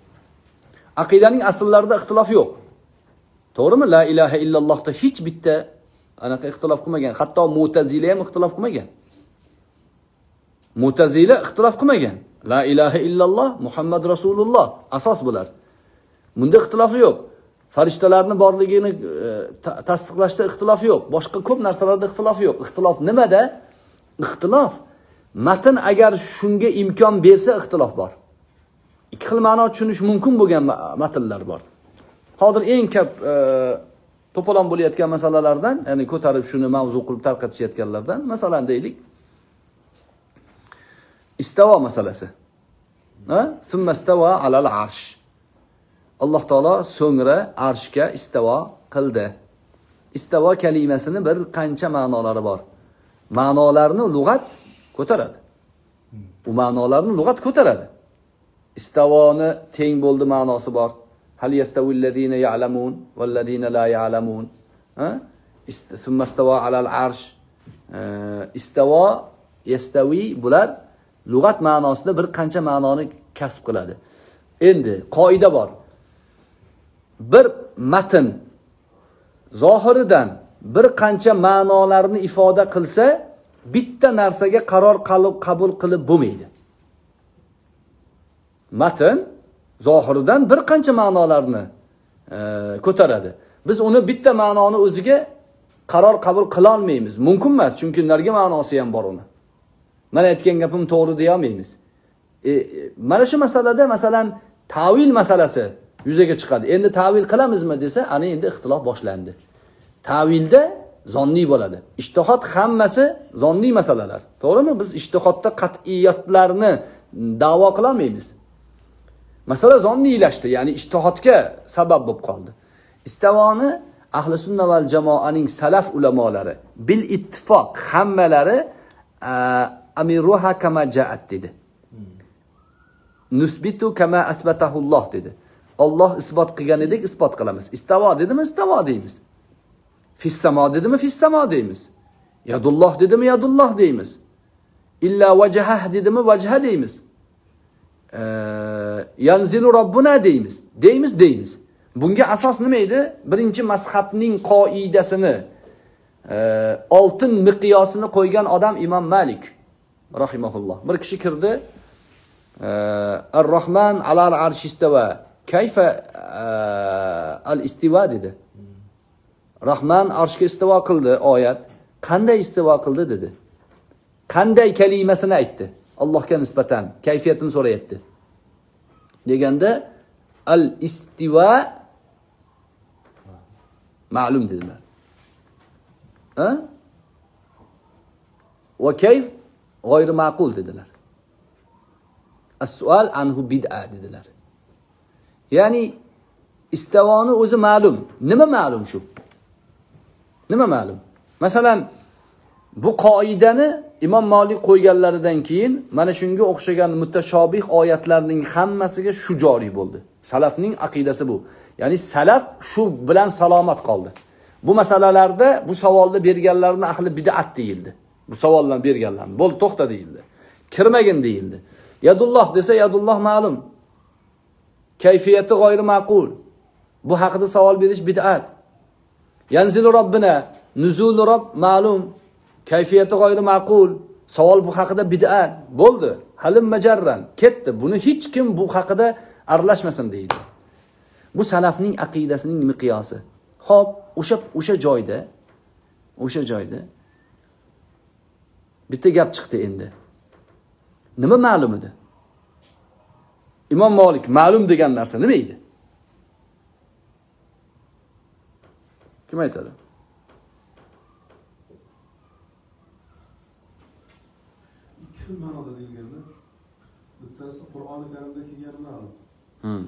Aqidaning asllarida ixtilof yo'q. To'g'rimi? La ilaha illallohda hech bitta anaqa ixtilof qilmagan, hatto Mu'tazila ham ixtilof qilmagan. Mu'tazila ixtilof qilmagan. La ilaha illallah Muhammad Rasulullah asos bular. Bunda ixtilofi yo'q. Farishtalarning borligini tasdiqlashda ixtilofi yo'q. Boshqa ko'p narsalarda ixtilofi yo'q. Ixtilof nimada? Ixtilof matn agar shunga imkon bersa ixtilof bor. Ikki xil ma'no tushunish mumkin bo'lgan matnlar bor. Hozir eng ko'p to'polon bo'layotgan masalalardan, ya'ni ko'tarib shuni mavzu qilib tarqatishayotganlardan, masalan deylik İstava masalasi. Thumma istava alal arsh. Alloh taolo so'ngra arshga istavo qildi. İstava kalimasining bir qancha ma'nolari bor. Ma'nolarni lug'at ko'taradi. U ma'nolarni lug'at ko'taradi. İstavoni teng bo'ldi ma'nosi bor. Hal yastavillazina ya'lamun vallazina la ya'lamun. Thumma istava alal arsh. İstava yastavi bular lügat manasında bir kança mananı kasb kıladı. Endi kaide var. Bir metin zahiridan bir kança manalarını ifade kılsa bitta narsaga karar kabul kılıp bulmaydı. Metin zahiridan bir kança manalarını ko'taradi. Biz onu bitta mananı o'ziga karar kabul kılalmaymiz. Mümkün mez. Çünkü nergi manası ham bor uni. Mana aytgan gapim to'g'ri deya olmaymiz. Mana shu masalada masalan tavil masalasi yuzaga chiqadi. Endi tavil qilamizmi desa, ana endi ixtilof boshlandi. Tavilda zonniy bo'ladi. Ijtihod hammasi zonniy masalalar. To'g'rimi? Biz ijtihodda qat'iyatlarni da'vo qilmaymiz. Masala zonniylashdi, ya'ni ijtihodga sabab bo'lib qoldi. Istivoni ahli sunna val jamoaning salaf ulamolari bil ittifoq hammalari amiruha kama jaat dedi. Nusbitu kama asbatahu Allah dedi. Allah isbat qilgan edik, isbat qilamiz. İstavo dedimi, istavo deymiz. Fissamo dedimi, fissamo deymiz. Yadulloh dedimi, yadulloh deymiz. Illa vajhah dedimi, vajha deymiz. Yanzilu Rabbuna deymiz. Deymiz. Bunga asos nima edi? Birinchi mazhabning qoidasini altın miqyosini koygan adam İmam Malik rahimahullah. Bir kişi kirdi. Ar-Rahman alal arshi istiva. Kayfa al-istiva dedi. Rahman arshga istiva qildi oyat. Qanday istiva qildi dedi. Qanday kalimasini aytdi. Allohga nisbatan kayfiyatini so'rayapti. Deganda al-istiva ma'lum dedilar. Ve keyf gayri ma'qul dediler. As-sual anhu bid'a dediler. Yani istavoni o'zi ma'lum. Nima ma'lum şu? Nima ma'lum? Mesela bu qoidani İmam Malik qo'yganlaridan keyin mana shunga o'xshagan mutashobih oyatlarning hammasiga shu joriy bo'ldi. Salafning aqidasi bu. Yani salaf şu bilan salomat qoldi. Bu masalalarda bu savolni berganlarning ahli bid'at deyildi. Bu savollarni berganlarning bol to'xta deyildi. Kirmagin deyildi. Yadulloh desa yadulloh ma'lum. Kayfiyati g'oyri ma'qul. Bu haqida savol berish bid'at. Yanzilu Rabbina nuzulu Rabb ma'lum. Kayfiyati g'oyri ma'qul. Savol bu haqida bid'at. Bo'ldi. Halim majarran ketdi. Buni hech kim bu haqida aralashmasin deydi. Bu salafning aqidasining miqyosi. Xo'p, o'sha joyda bitta gap chiqdi endi. Nima ma'lum edi? İmam Malik ma'lum degan narsa nima edi? Kim aytadi? İki xil ma'noda deyilganda, bittasi Qur'oni Karimda kelgan ma'lum,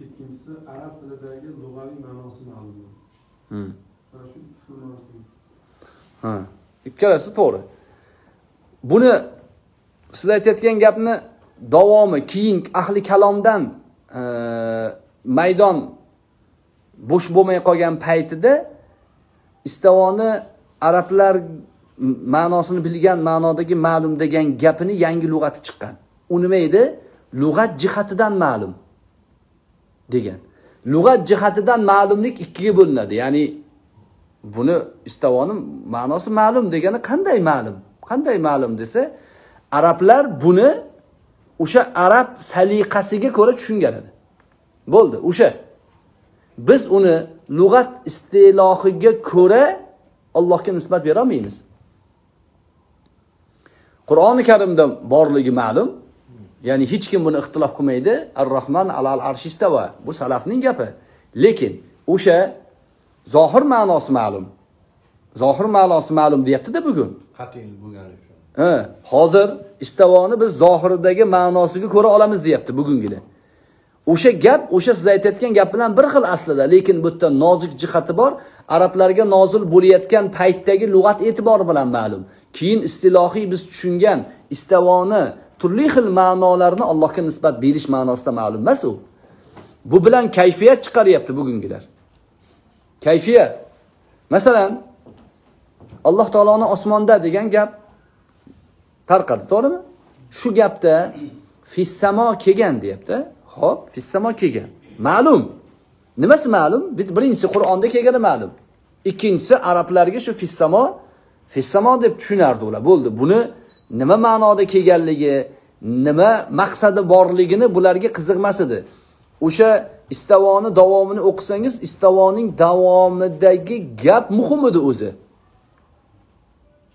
ikkinchisi arab tilidagi lug'aviy ma'nosi ma'lum. Mana shu ikki xil ma'no. Ikkalasi to'g'ri. Buni siz aytayotgan gapni davomi keyin ahli kalomdan maydon bo'sh bo'lmay qolgan paytida istivoni arablar ma'nosini bilgan ma'nodagi ma'lum degan gapini yangi lug'ati chiqqan. U nima edi? Lug'at jihatidan ma'lum degan. Lug'at jihatidan ma'lumlik ikkiga bo'linadi. Ya'ni buni istivoni ma'nosi ma'lum degani qanday ma'lum? Qanday ma'lum desa, arablar buni o'sha arab saliqasiga ko'ra tushungan edi. Bo'ldi, o'sha. Biz uni lug'at istilohiga ko'ra Allohga nisbat bera olmaymiz. Qur'oni Karimda borligi ma'lum. Ya'ni hech kim buni ixtilof qilmaydi. Ar-Rahman alal arshi istava. Bu salafning gapi. Lekin o'sha zohir ma'nosi ma'lum. Zohir ma'nosi ma'lum deyapti-da bugun. Qat'iy bo'lgani. Hozir istivoni biz zohiridagi ma'nosiga ko'ra olamiz deyapti bugungida. O'sha gap, o'sha siz aytayotgan gap bilan bir xil aslida, lekin bu yerda nozik jihati bor. Arablarga nozil bo'layotgan paytdagi lug'at e'tibori bilan ma'lum. Keyin istilohiy biz tushungan istivoni turli xil ma'nolarni Allohga nisbat berish ma'nosida ma'lum emas u. Bu bilan kayfiyat chiqaryapti bugungilar. Kayfiyat. Masalan, Alloh taoloning osmonda degan gap tarqadi, to'g'rimi? shu gapda fissamo kelgan deyapti. Xo'p, fissamo kelgan. Ma'lum. Nimasi ma'lum? Birinchisi Qur'onda kelgani ma'lum. İkincisi Arablarga shu fissamo deb tushunardi ular. Bo'ldi. Buni nima ma'noda kelganligi, nima maqsadi borligini bularga qiziqmas edi. O'sha istivoni davomini o'qisangiz, istivoning davomidagi gap muhim edi o'zi.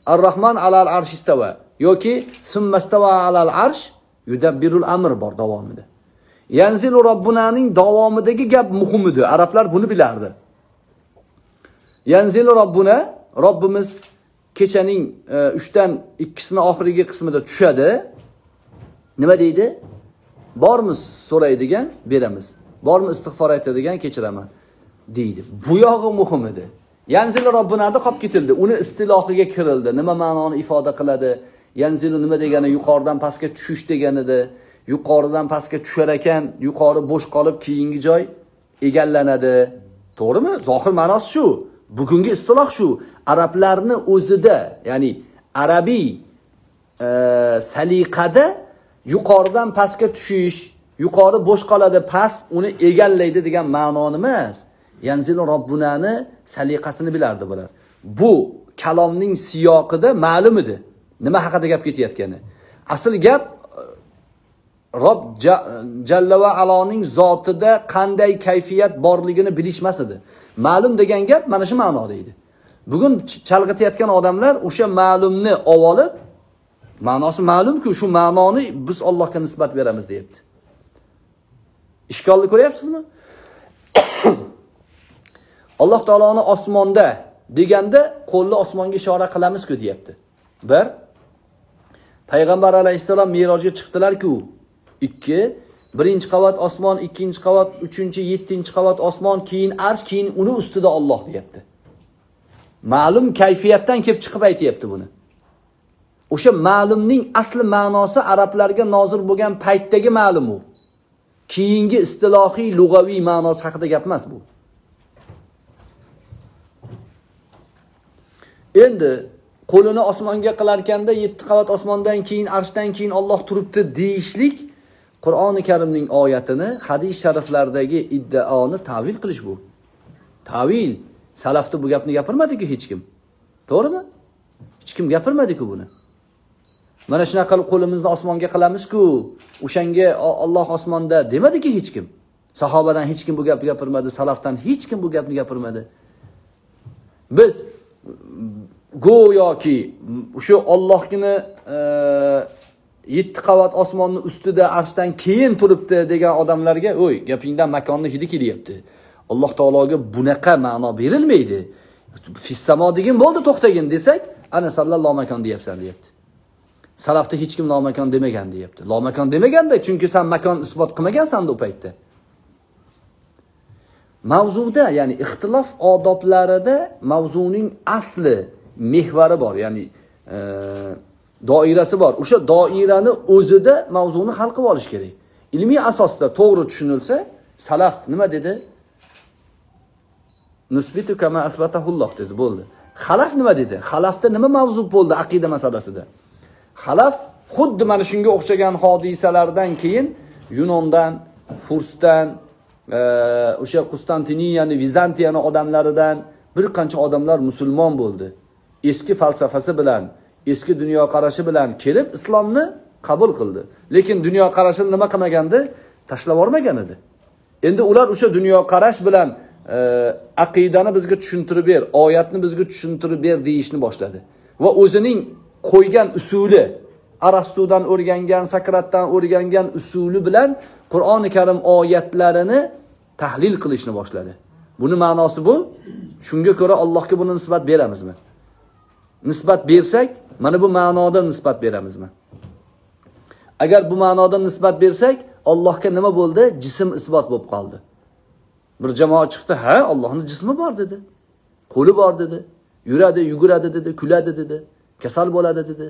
Ar-Rahman alal arsh istava yoki summa istava alal arsh yudabbirul amr bor davomida. Yanzilu Robbunaning davomidagi gap muhim edi. Arablar buni bilardi. Yanzilu Robbuna, Robbimiz kechaning 3dan 2sini oxirgi qismida tushadi. Nima deydi? Bormiz so'raydigan beramiz. Bormi istig'for aytadigan kechiraman deydi. Bu yog'i muhim edi. Yanzilu Robbunada qolib ketildi. Uni istilohiga kirildi. Nima ma'noni ifoda qiladi? Yanzilu nima degani? Yuqoridan pastga tushish deganida. Yuqoridan pastga tushar ekan, yuqori bo'sh qolib, keyingi joy egallanadi. To'g'rimi? Zohir ma'nosi shu. Bugungi istiloh shu. Arablarni o'zida, ya'ni arabiy saliqada yuqoridan pastga tushish, yuqori bo'sh qoladi, past uni egallaydi degan ma'noni emas. Yanzilu Robbunani saliqasini bilardi bular. Bu kalomning siyoqida ma'lum edi. Nima haqida gap ketayotgani? Asl gap Rob Jalla va Aloning zotida qanday kayfiyat borligini bilishmas edi. Ma'lum degan gap mana shu ma'noda edi. Bugun chalg'itayotgan odamlar o'sha ma'lumni olib, ma'nosi ma'lumku, shu ma'noni biz Allohga nisbat beramiz deyapti. Ishkolni ko'ryapsizmi? Alloh taoloni osmonda deganda qo'lni osmonga ishora qilamiz-ku deyapti. Bir, Payg'ambar alayhissalom merojga chiqdilar-ku. 2 birinchi qavat osmon, ikkinchi qavat, uchinchi, yettinchi qavat osmon, keyin arsh, keyin uni ustida Alloh deyapti. Ma'lum kayfiyatdan kelib chiqib aytayapti buni. O'sha ma'lumning asli ma'nosi arablarga nozil bo'lgan paytdagi ma'lum u. Keyingi istilohiy lug'aviy ma'nosi haqida gap emas bu. Endi qo'lini osmonga qilarkanda 7 qavat osmondan keyin arshdan keyin Alloh turibdi deyishlik Qur'oni Karimning oyatini, hadis shariflardagi iddaoni ta'vil qilish bu. Ta'vil. Salafda bu gapni gapirmadi-ku hech kim. To'g'rimi? Hech kim gapirmadi-ku buni. Mana shunday qilib qo'limizni osmonga qilamiz-ku, o'shanga Alloh osmonda demadi-ki hech kim. Sahobadan hech kim bu gapni gapirmadi, salafdan hech kim bu gapni gapirmadi. Biz go'yoki o'sha Allohgini 7 qavat osmonni ustida arshdan keyin turibdi degan odamlarga, "O'y, gapingdan makonni hidi kelyapti. Alloh taologa bunaqa ma'no berilmaydi. Fissamo degin bo'ldi, to'xtagin" desak, ana sallallohu makon deyapsan deyapti. Salafda hech kim lomakon demagan deyapti. Lomakon demaganda, chunki sen makon isbot qilmagansan deb aytdi. Mavzuda, ya'ni ixtilof odoblarida mavzuning asli mehvari bor, ya'ni doirasi bor. O'sha doirani o'zida mavzuni hal qilib olish kerak. Ilmiy asosda to'g'ri tushunilsa, salaf nima dedi? Nusbitu kama asbatahulloh dedi, bo'ldi. Xalaf nima dedi? Xalafda nima mavzu bo'ldi aqida masalasida? Xalaf xuddi mana shunga o'xshagan hodisalardan keyin Yunondan, Fursdan, o'sha Konstantiniyani, Vizantiyani odamlaridan bir qancha odamlar musulmon bo'ldi. Eski falsafasi bilan, eski dunyo qarashi bilan kelib islomni qabul qildi. Lekin dunyo qarashini nima qilmagandi? Tashlab yormagan edi. Endi ular o'sha dunyo qarash bilan aqidani bizga tushuntirib ber, oyatni bizga tushuntirib ber deyishni boshladi. Va o'zining qo'ygan usuli, Arastodan o'rgangan, Sakratdan o'rgangan usuli bilan Qur'oni Karim oyatlarini tahlil qilishni boshladi. Buni ma'nosi bu, shunga ko'ra Allohga buni nisbat beramizmi? Nisbat bersak, mana bu ma'noda nisbat beramizmi? Agar bu ma'noda nisbat bersak, Allohga nima bo'ldi? Jism isbot bo'lib qoldi. Bir jamoa chiqdi, "Ha, Allohning jismi bor" dedi. "Qo'li bor" dedi. "Yuradi, yuguradi" dedi, "kuladi" dedi, "kasal bo'ladi" dedi.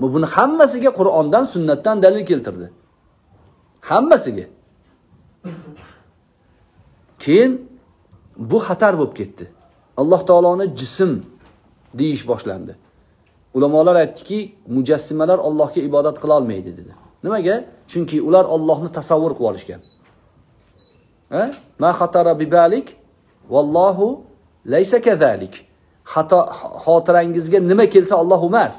Bu buni hammasiga Qur'ondan, sunnatdan dalil keltirdi. Hammasiga. Keyin bu xatar bo'lib ketdi. Alloh taoloning jism deyish boshlandi. Ulamalar etki mücessimeler Allah'a ibadet kılalmaydı dedi. Nimaga? Çünkü ular Allah'ını tasavvur qilishgan. Ma xatara bi balik vallahu laysa kazalik. Xato xotirangizga nima kelsa Alloh emas.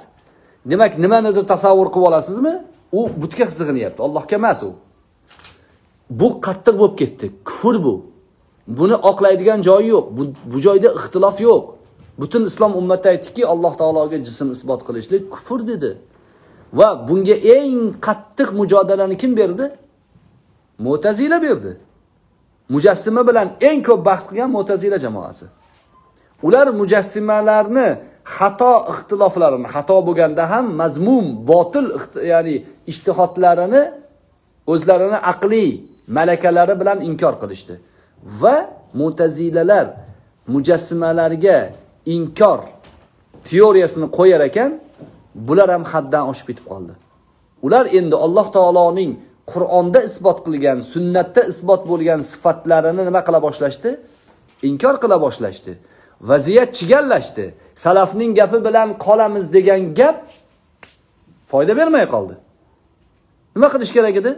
Demak, nimanidir tasavvur qilib olasizmi? U butga qizig'inyapti. Allohga emas u. Bu qattiq bo'lib ketdi. Kufr bu. Buni oqlaydigan joyi yo'q. Bu joyda ixtilof yo'q. Butun islom ummati aytdiki, Alloh taologa jism isbot qilishlik kufr dedi. Va bunga eng qattiq mujodalani kim berdi? Mu'tazila berdi. Mujassima bilan eng ko'p bahs qilgan Mu'tazila jamoasi. Ular mujassimalarni xato ixtiloflarini, xato bo'lganda ham mazmum, botil, ya'ni ijtihodlarini o'zlarini aqliy malakalari bilan inkor qilishdi. Va Mu'tazilalar mujassimlarga inkor teoriyasini qo'yar ekan, bular ham haddan oshib ketib qoldi. Ular endi Alloh taoloning Qur'onda isbot qilgan, sunnatda isbot bo'lgan sifatlarini nima qila boshlashdi? Inkor qila boshlashdi. Vaziyat chigallashdi. Salafning gapi bilan qolamiz degan gap foyda bermay qoldi. Nima qilish kerak edi?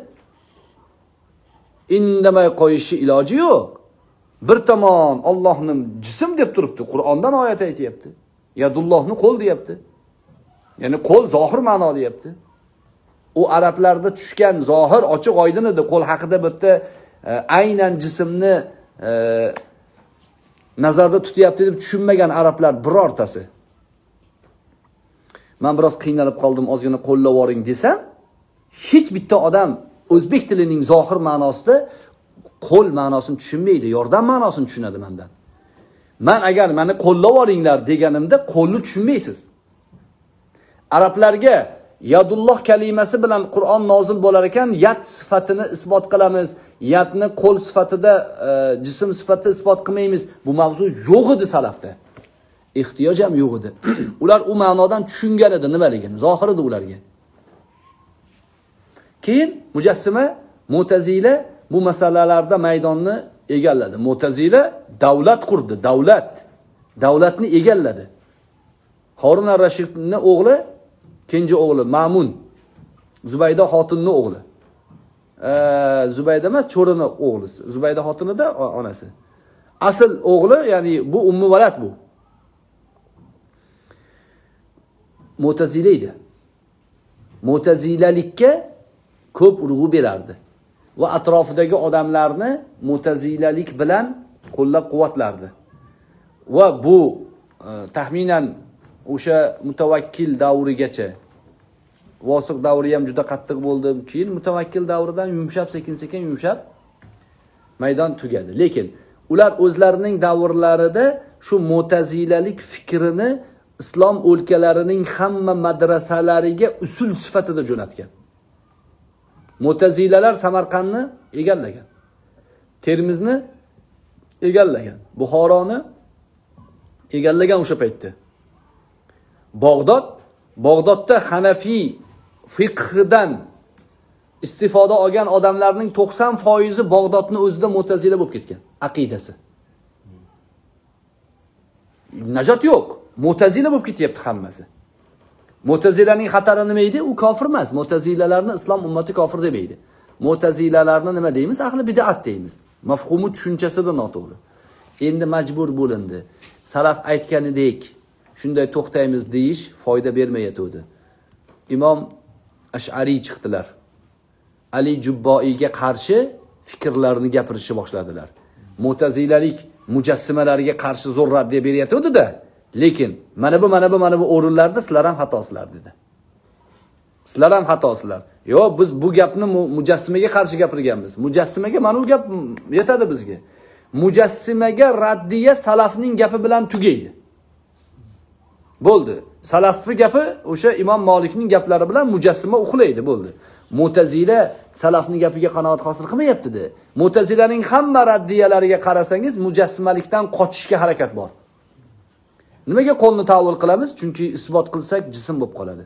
Indamay qo'yishi iloji yo'q. Bir tomon Allohning jism deb turibdi, Qur'ondan oyat aytayapti. Yadullohni qo'l deyapti. Yani qo'l zohir ma'no deyapti. U arablarda tushgan zohir ochiq oydin edi. Qo'l haqida bitta aynan jismni nazarda tutyapti deb tushunmagan arablar birortasi. Men biroz qiynalib qoldim, ozgina qo'llab voring desam, hech bitta odam o'zbek tilining zohir ma'nosida qo'l ma'nosini tushunmaydi, yordam ma'nosini tushunadi mendan. Men agar meni qo'llab voringlar deganimda qo'lni tushunmaysiz. Arablarga Yadulloh kalimasi bilan Qur'on nozil bo'lar ekan, yad sifatini isbot qilamiz, yadni qo'l sifatida, jism sifatida isbot qilmaymiz. Bu mavzu yo'q edi salafda. Ehtiyoj ham yo'q edi. Ular u ma'nodan tushungan edi nimaligini, zohir edi ularga. Keyin mujassima, Mu'tazila bu masalalarda maydonni egalladi. Mu'tazila davlat qurdi, davlatni egalladi. Harun ar-Rashidning o'g'li, kenji o'g'li Ma'mun, Zubayda xotinning o'g'li. Zubayda emas, cho'rining o'g'lisi. Zubayda xotinida onasi. Asl o'g'li, ya'ni bu Ummu Valad bu. Mu'tazila edi. Mu'tazilalikka ko'p urg'u berardi va atrofidagi odamlarni mu'tazilalik bilan qo'llab-quvvatlardi. Va bu taxminan o'sha mutavakkil davrigacha, vosiq davri ham juda qattiq bo'ldi. Keyin mutavakkil davridan yumshab, sekin-sekin yumshab maydon tugadi. Lekin ular o'zlarining davrlarida shu mu'tazilalik fikrini islom o'lkalarining hamma madrasalariga usul sifatida jo'natgan. Mu'tazilalar Samarqandni egallagan, Termizni egallagan, Buxoroni egallagan o'sha paytda. Bag'dodda Hanafiy fiqhidan istifoda olgan odamlarning 90% Bag'dodni o'zida Mu'tazila bo'lib ketgan aqidasi. Najot yo'q. Mu'tazila bo'lib ketyapti hammasi. Mu'tazilaning xatari nima edi? U kofir emas. Mu'tazilalarni islom ummati kofir demaydi. Mu'tazilalarni nima deymiz? Ahli bid'at deymiz. Mafhumi tushunchasida noto'g'ri. Endi majbur bo'lindi. Salaf aytganidek shunday to'xtaymiz deyish foyda bermayotdi. Imom Ash'ariy chiqdilar. Ali Jubboiyga qarshi fikrlarini gapirishni boshladilar. Mu'tazilalik mujassimlarga qarshi zo'r raddiya berayotdi-da, lekin mana bu o'rinlarda sizlar ham xatosizlar dedi. Sizlar ham xatosizlar. Yo'q, biz bu gapni mujassimaga qarshi gapirganmiz. Mujassimaga mana bu gap yetadi bizga. Mujassimaga raddiya salafning gapi bilan tugaydi. Bo'ldi. Salafni gapi o'sha Imom Malikning gaplari bilan mujassima uxlaydi, bo'ldi. Mu'tazila salafning gapiga qanoat hosil qilmayapti-da. Mu'tazilaning hamma raddiyalariga qarasangiz, mujassimlikdan qochishga harakat bor. Nimaga qo'lni ta'vil qilamiz? Chunki isbot qilsak jism bo'lib qoladi.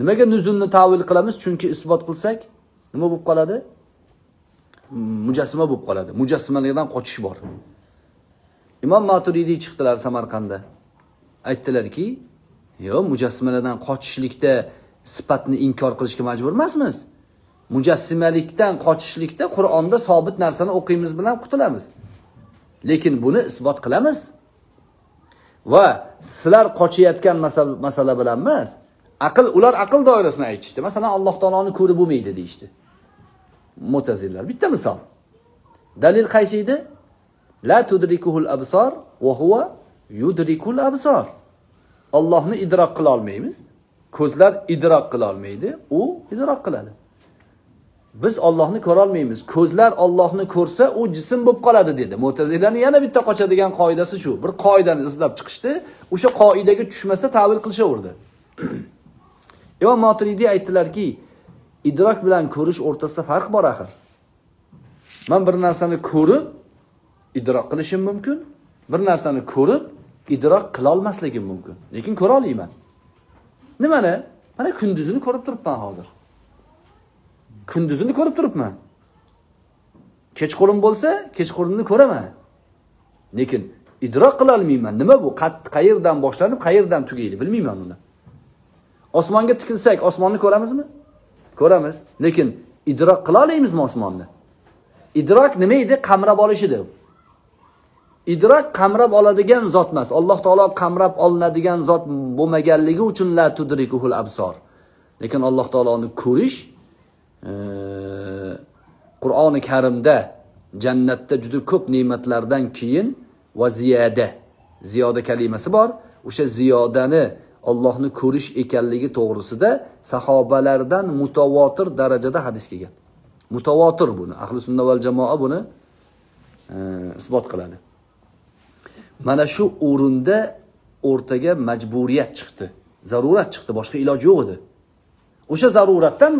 Nimaga nuzulni ta'vil qilamiz? Chunki isbot qilsak nima bo'lib qoladi? Mujassima bo'lib qoladi. Mujassimlikdan qochish bor. Imom Maturidiy chiqdilar Samarqandda. Aytdilarki, Yo, mücessimelerden kaçışlikte sıfatını inkar kılışkı mecbur mısınız? Mücessimelikten kaçışlikte Kur'an'da sabit narsani okuyumuz bilen kutulamız. Lekin bunu ispat kılamız. Ve sizler kaçıyetken masala bilenmez. Akıl, ular akıl doyurasına yetişti. Mesela Allah Teala'nı kuru bu miydi deyişti. Muteziller. Bitti misal. Dalil kaysiydi? La tudrikuhul absar ve huve yudrikul absar. Allah'ını idrak kılalmayımız. Közler idrak kılalmaydı. O idrak kıladı. Biz Allah'ını köralmayımız. Közler Allah'ını körse o cisim bu kaladı dedi. Mutezillerin yana bitti kaçadigen kaidesi şu. Bir kaideni ıslap çıkıştı. O şu kaideki düşmesi tavil kılışa vurdu. İmam Maturidi aytdilar ki, idrak bilan ko'rish o'rtasida farq bor axir. Men bir narsani ko'rib idrok qilishim mumkin, bir narsani ko'rib idrok qila olmasligim mumkin. Lekin ko'ra olaman. Nimani? Mana kunduzini ko'rib turibman hozir. Kunduzini ko'rib turibman. Kechqurun bo'lsa, kechqurunni ko'raman. Lekin idrok qila olmayman. Nima bu? Qayerdan boshlanib, qayerdan tugaydi bilmayman buni. Osmonga tikilsak, osmonni ko'ramizmi? Ko'ramiz. Lekin idrok qila olamizmi osmonni? Idrok nima edi? Qamrab olish edi. Idrok qamrab oladigan zot emas. Alloh taolo qamrab olinadigan zot bo'lmaganligi uchun la tudrikuhul absor. Lekin Alloh taoloni ko'rish Qur'oni Karimda jannatda juda ko'p ne'matlardan keyin va ziyoda. Ziyoda kalimasi bor. O'sha ziyodani Allah'ını ko'rish ekanligi to'g'risida sahobalardan mutavotir darajada hadis kelgan. Mutavotir buni ahli sunna val jamoa buni isbot qiladi. Mana shu o'rinda o'rtaga majburiyat chiqdi, zarurat chiqdi, boshqa iloj yo'q edi. O'sha zaruratdan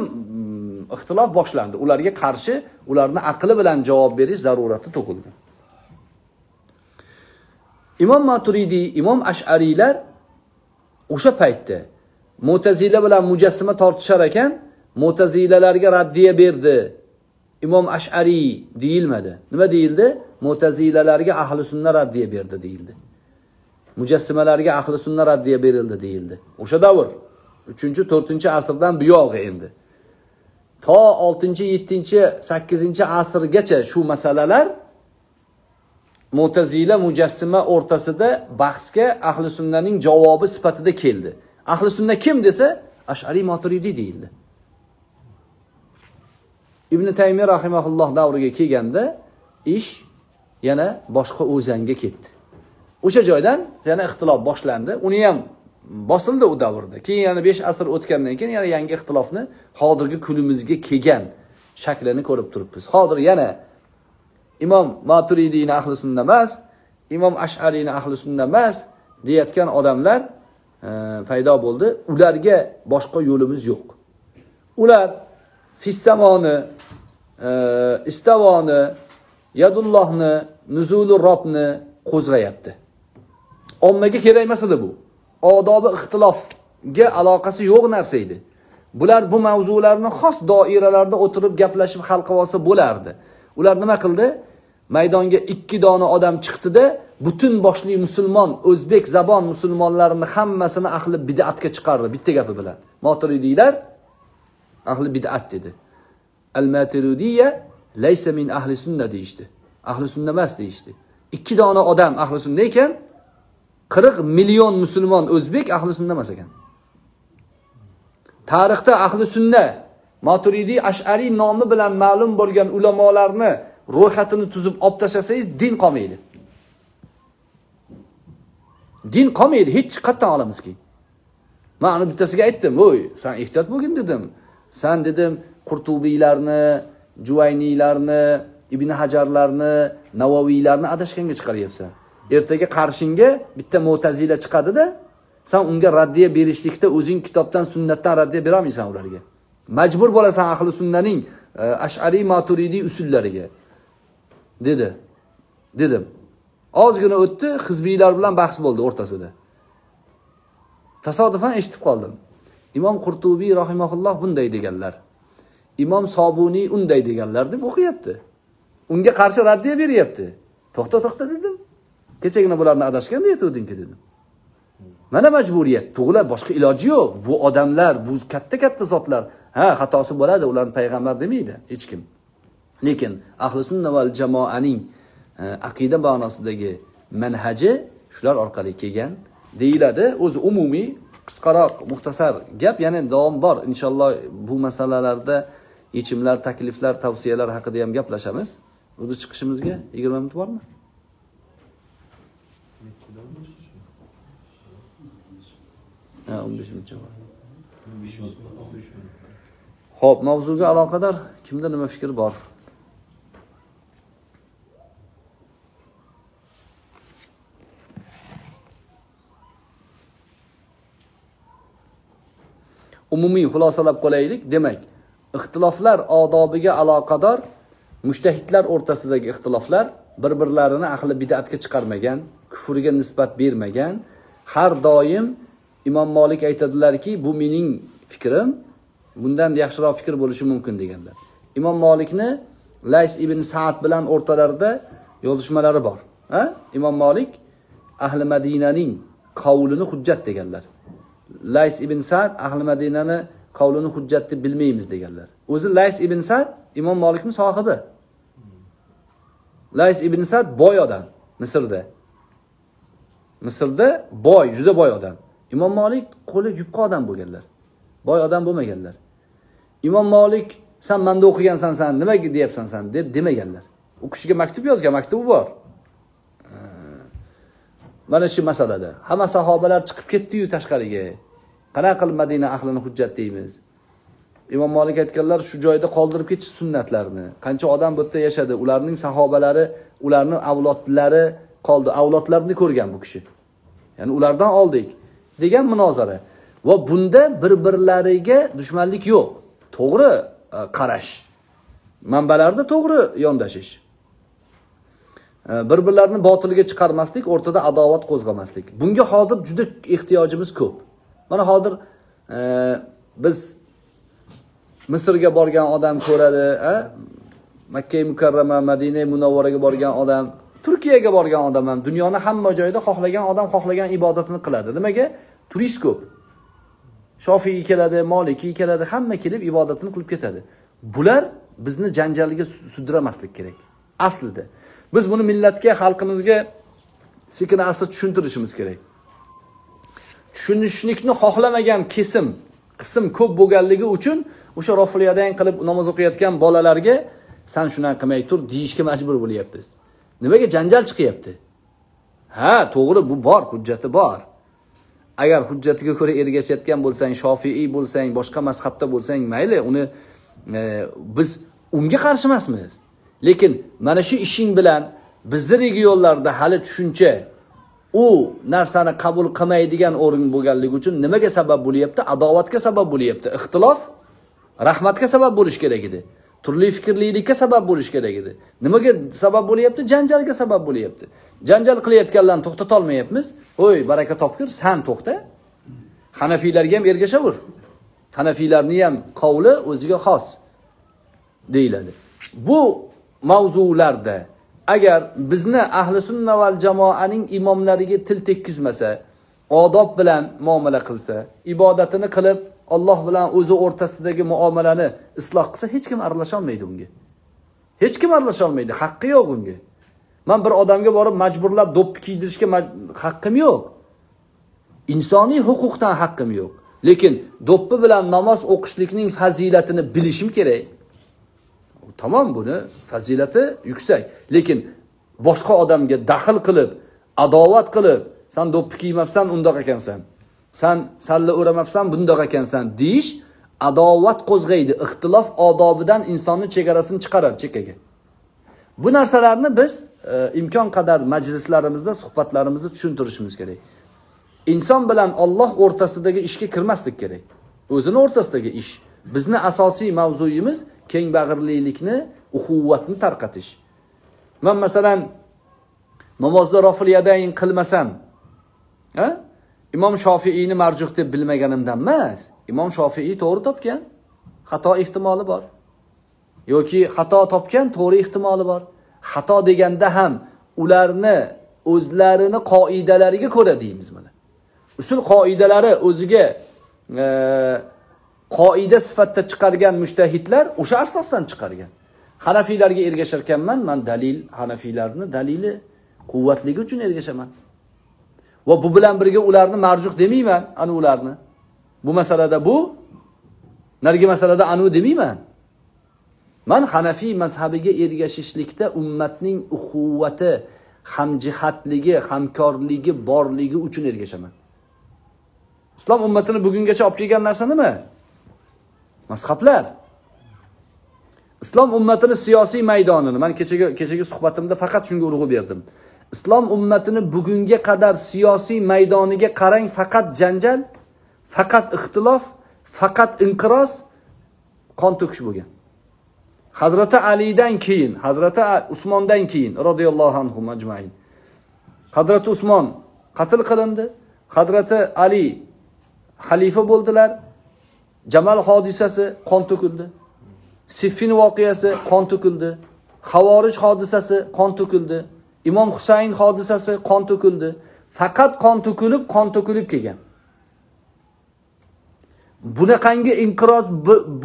ixtilof boshlandi. Ularga qarshi ularni aqli bilan javob berish zarurati to'qildi. İmam Maturidi, İmam Ash'ariylar o'sha paytda Mu'tazila bilan mujassima tortishar ekan, Mu'tazilalarga raddiya berdi. İmom Ash'ariy deyilmadi. Nima deyildi? Mu'tazilalarga ahli sunna raddiya berdi deyildi. Mujassimalarga ahli sunna raddiya berildi deyildi. O'sha davr 3-4 asrdan buyog'i endi. To 6-7-8 asrgacha shu masalalar Mu'tazila mujassima o'rtasida bahsga ahli sunnaning javobi sifatida keldi. Ahli sunna kim desa, Ash'ariy Maturidi deyildi. Ibn Taymiy rahimahulloh davriga kelganda ish yana boshqa o'zanga ketdi. O'sha joydan yana ixtilof boshlandi. Uni ham bosildi u davrda. Keyin yana 5 asr o'tgandan keyin yana yangi ixtilofni hozirgi kunimizga kelgan shaklini ko'rib turibmiz. Hozir yana İmam Maturidi'ni ahli sunna emas, İmam Ash'ariyni ahli sunna emas deyotgan odamlar paydo bo'ldi. Ularga boshqa yo'limiz yo'q. Ular fissamoni, istavoni, yadullohni, nuzulur robni qo'zg'ayapti. Ommaga kerak emas edi bu. Odobi ixtilofga aloqasi yo'q narsa edi. Bular bu mavzularni xos doiralarda o'tirib gaplashib hal qilsa bo'lardi. Ular nima qildi? Maydonga 2 dona odam chiqdi-da, butun boshli musulmon, o'zbek zabon musulmonlarni hammasini ahli bid'atga chiqardi bitta gapi bilan. Maturidiylar ahli bid'at dedi. Al-Maturidiyya laysa min ahli sunna deydi. Ahli sunna emas deydi. 2 dona odam ahli sunna ekan, 40 million musulmon o'zbek ahli sunna emas ekan. Tarixda ahli sunna Maturidi Ash'ariy nomi bilan ma'lum bo'lgan ulamolarni ro'yxatini tuzib olib tashlasangiz din qolmaydi. Din qolmaydi, hech qatdan olamizki. Men uni bittasiga aytdim, "Voy, sen ehtiyot bo'lgin" dedim. Sen dedim, Qurtubiylarni, Juvayniylarni, Ibn Hajarlarni, Navoiylarni adashganga chiqaryapsan. Ertaga qarshingga bitta Mu'tazila chiqadi-da, sen unga raddiya berishlikda o'zing kitobdan, sunnatdan raddiya bera olmaysan ularga. Majbur bo'lasan ahli sunnaning Ash'ariy Maturidi usullariga dedi. Dedim. Ozgina o'tdi, hizbiylar bilan bahs bo'ldi o'rtasida. Tasodifan eshitib qoldim. İmom Qurtubiy rahimahulloh bunday deganlar. İmom Sobuniy unday deganlar deb o'qiyapti. Unga qarshi raddiya beryapti. To'xta dedim. Kechagina bularni adashganda aytuvding dedim. Mana majburiyat, to'g'ri, boshqa iloji yo'q. Bu odamlar, bu katta zotlar, ha, xatosi bo'ladi, ularni payg'ambar demaydi hech kim. Lekin ahli sunna val jamoaning aqida ma'nosidagi manhaji shular orqali kelgan deyiladi. O'zi umumiy, qisqaroq, muxtasar gap, ya'ni davom bor. Inshaalloh bu masalalarda yechimlar, takliflar, tavsiyalar haqida ham gaplashamiz. O'zi chiqishimizga 20 minut bormi? Ha, 15 minutcha bor. Xo'p, mavzuga aloqador kimda nima fikr bor? Umumiy xulosalab qo'yaylik. Demak, ixtiloflar odobiga aloqador mujtahidlar o'rtasidagi ixtiloflar bir-birlarini ahli bid'atga chiqarmagan, kufrga nisbat bermagan, har doim İmom Malik aytadilarki, bu mening fikrim, bundan yaxshiroq fikr bo'lishi mumkin deganlar. İmom Malikni Lays ibn Sa'd bilan o'rtalarida yozishmalari bor. Ha? İmom Malik ahli Madinaning qavlini hujjat deganlar. Lays ibn Sa'd ahli Madinani qavlini hujjat deb bilmaymiz deganlar. O'zi Lays ibn Sa'd İmom Malikning sohibi. Lays ibn Sa'd boy odam Misrda. Misrda boy, juda boy odam. İmom Malik qo'li yupqa odam bo'lganlar. Boy odam bo'lmaganlar. İmom Malik sen menda o'qigansan, sen nima deyapsan sen deb demaganlar. U kishiga maktub yozgan, maktubi bor. Mana shu masalada hamma sahobalar chiqib ketdi-yu tashqariga. Qana qilib Madina ahlini hujjat deymiz. İmom Malik aytganlar, shu joyda qoldirib ketish sunnatlarini. Qancha odam bu yerda yashadi, ularning sahobalari, ularning avlodlari qoldi. Avlodlarini ko'rgan bu kishi. Ya'ni ulardan oldik degan munozara va bunda bir-birlariga dushmanlik yo'q. To'g'ri qarash. Manbalarda to'g'ri yondashish. Bir-birlarini botilga chiqarmaslik, o'rtada adovat qo'zg'amaslik. Bunga hozir juda ehtiyojimiz ko'p. Mana hozir biz Misrga borgan odam ko'radi, Makka Mukarrama, Madina Munavvaraga borgan odam, Turkiyaga borgan odam ham dunyoni hamma joyida xohlagan odam xohlagan ibodatini qiladi. Nimaga? Turist ko'p. Shofiy keladi, Maliki keladi, hamma kelib ibodatini qilib ketadi. Bular bizni janjalga sudramaslik kerak. Aslida biz buni millatga, xalqimizga sekin-asta tushuntirishimiz kerak. Tushunishlikni xohlamagan qism ko'p bo'lganligi uchun o'sha rofliyadang qilib namoz o'qiyotgan bolalarga sen shundan qilmay tur deyishga majbur bo'lyapmiz. Nimaga janjal chiqyapti? Ha, to'g'ri, bu bor, hujjati bor. Agar hujjatiga ko'ra ergashayotgan bo'lsang, Shofiiy bo'lsang, boshqa mazhabda bo'lsang, mayli, uni biz unga qarshi emasmiz. Lekin mana shu ishing bilan bizning regionlarda hali tushuncha u narsani qabul qilmaydigan o'rin bo'lganligi uchun nimaga sabab bo'lyapti? Adovatga sabab bo'lyapti. Ixtilof rahmatga sabab bo'lish kerak edi. Turli fikrlilikka sabab bo'lish kerak edi. Nimaga sabab bo'lyapti? Janjalga sabab bo'lyapti. Janjal qilayotganlarni to'xtata olmayapmiz. Oy, baraka topkir, sen to'xta. Hanafiylarga ham ergashaver. Hanafiylarni ham qavli o'ziga xos deyiladi. Bu mavzularda agar bizni ahli sunna val jamoaning imomlariga til tekkizmasa, odob bilan muomala qilsa, ibodatini qilib Alloh bilan o'zi o'rtasidagi muomalani isloh qilsa, hech kim aralasha olmaydi unga. Hech kim aralasha olmaydi, haqqi yo'q unga. Men bir odamga borib majburlab do'ppi kiydirishga haqqim yo'q. Insoniy huquqdan haqqim yo'q. Lekin do'ppi bilan namoz o'qishlikning fazilatini bilishim kerak. Tamom, buni fazilati yuksak. Lekin boshqa odamga daxil qilib, adovat qilib, sen do'ppi kiymabsan, undoq ekansan. Sen salla o'ramabsan, bundoq ekansan deyish adovat qo'zg'aydi. Ixtilof odobidan insonni chegarasini chiqarar, chekaga. Bu narsalarni biz imkon qadar majlislarimizda, suhbatlarimizda tushuntirishimiz kerak. Inson bilan Alloh o'rtasidagi ishga kirmaslik kerak. O'zini o'rtasidagi ish. Bizni asosiy mavzuyimiz kengbag'irlikni, uxuvvatni tarqatish. Men masalan namozda rofliyadayin qilmasam, İmom Shofiiyni marjuh deb bilmaganimdan emas. İmom Shofiiy to'g'ri topgan, xato ehtimoli bor. Yoki xato topgan, to'g'ri ehtimoli bor. Xato deganda ham ularni o'zlarini qoidalariga ko'ra deymiz mana. usul qoidalari o'ziga qoida sifatida chiqargan mujtahidlar o'sha asosdan chiqargan. Hanafiylarga ergashar ekanman, men dalil, Hanafiylarni dalili quvvatligi uchun ergashaman. Va bu bilan birga ularni marjuh demayman, ana ularni. Bu masalada bu narigi masalada anu demayman. Men Hanafiy mazhabiga ergashishlikda ummatning uxuvvati, hamjihatligi, hamkorligi borligi uchun ergashaman. Islom ummatini bugungacha olib kelgan narsa nima? Mazhablar. Islom ummatini siyosiy maydonini, men kechagi suhbatimda faqat shunga urg'u berdim. Islom ummatini bugunga qadar siyosiy maydoniga qarang, faqat janjal, faqat ixtilof, faqat inqiroz, qon to'kish bo'lgan. Hazrati Ali'dan keyin, Hazrati Usmondan keyin radhiyallohu anhu majmain. Hazrati Usmon qatl qilindi, Hazrati Ali xalifa bo'ldilar. Jamal hodisasi qon to'kildi. Siffin voqeasi qon to'kildi. Xavorij hodisasi qon to'kildi. Imom Husayn hodisasi qon to'kildi. Faqat qon to'kilib kelgan. Bunaqangi inqiroz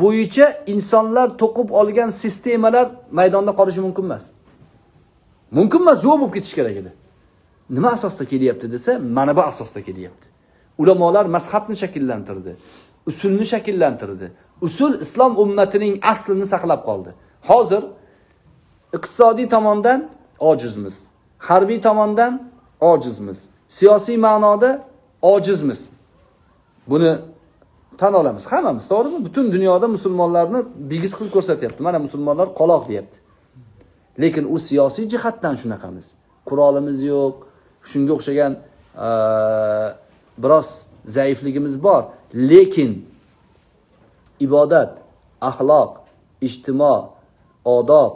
bo'yicha insonlar to'qib olgan sistemalar maydonda qolishi mumkin emas. Mumkin emas, yo'q bo'lib ketish kerak edi. Nima asosda kelyapti desa, mana bu asosda kelyapti. Ulamolar mazhabni shakllantirdi, usulni shakllantirdi. Usul islom ummatining aslini saqlab qoldi. Hozir iqtisodiy tomondan ojizmiz, harbiy tomondan ojizmiz, siyosiy ma'noda ojizmiz. Buni tan olamiz hammamiz, to'g'rimi? Butun dunyoda musulmonlarni bigiz qilib ko'rsatyapti. Mana musulmonlar qoloq deyapti. Lekin u siyosiy jihatdan shunaqamiz. Qurolimiz yo'q, shunga o'xshagan biroz zaifligimiz bor, lekin ibodat, axloq, ijtimo, odob,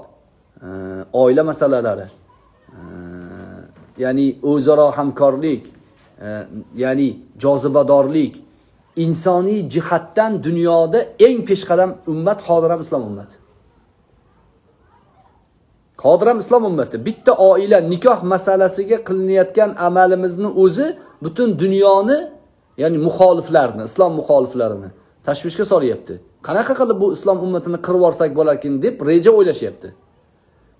oila masalalari, ya'ni o'zaro hamkorlik, ya'ni jozibadorlik, insoniy jihatdan dunyoda eng peshqadam ummat hozir islom ummati. Hozir islom ummati bitta oila nikoh masalasiga qilinayotgan amalimizni o'zi butun dunyoni, ya'ni muxoliflarni, islom muxoliflarini tashvishga solyapti. Qanaqa qilib bu islom ummatini qirib yorsak bo'larkin deb reja o'ylashyapti.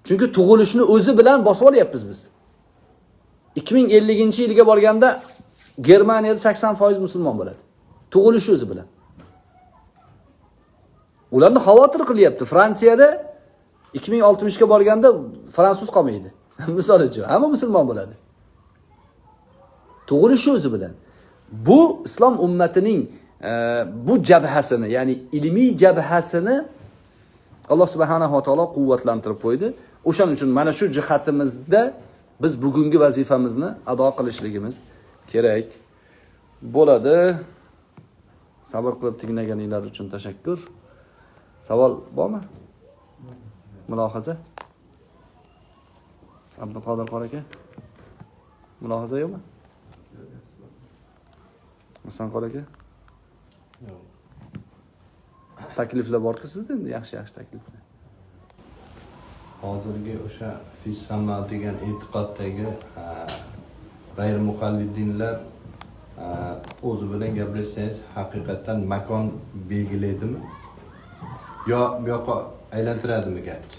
Chunki tug'ilishni o'zi bilan bosib olyapmiz biz. 2050-yilga borganda Germaniyada 80% musulmon bo'ladi. Tug'ilish o'zi bilan. Ularni xavotir qilyapti. Fransiyada 2060 ga borganda fransuz qolmaydi. Misol uchun, hamma musulmon bo'ladi. Tug'ilish o'zi bilan. Bu islom ummatining bu jabhasini, ya'ni ilmiy jabhasini Alloh subhanahu va taolo quvvatlantirib qo'ydi. O'shaning uchun mana shu jihatimizda biz bugungi vazifamizni ado qilishligimiz kerak bo'ladi. Sabr qilib tinglaganinglar uchun tashakkur. Savol bormi? Mulohaza? Abduqodir qor aka. Mulohaza yo'qmi? Musan qor aka? Yo'q. Takliflar borki sizda endi yaxshi takliflar. Hozirgi o'sha fi samma degan e'tiqoddagi g'ayrimuqallidinlar o'zi bilan gaplashsangiz haqiqatan makon belgilaydimi yo yo'qqa aylantiradimi gapni?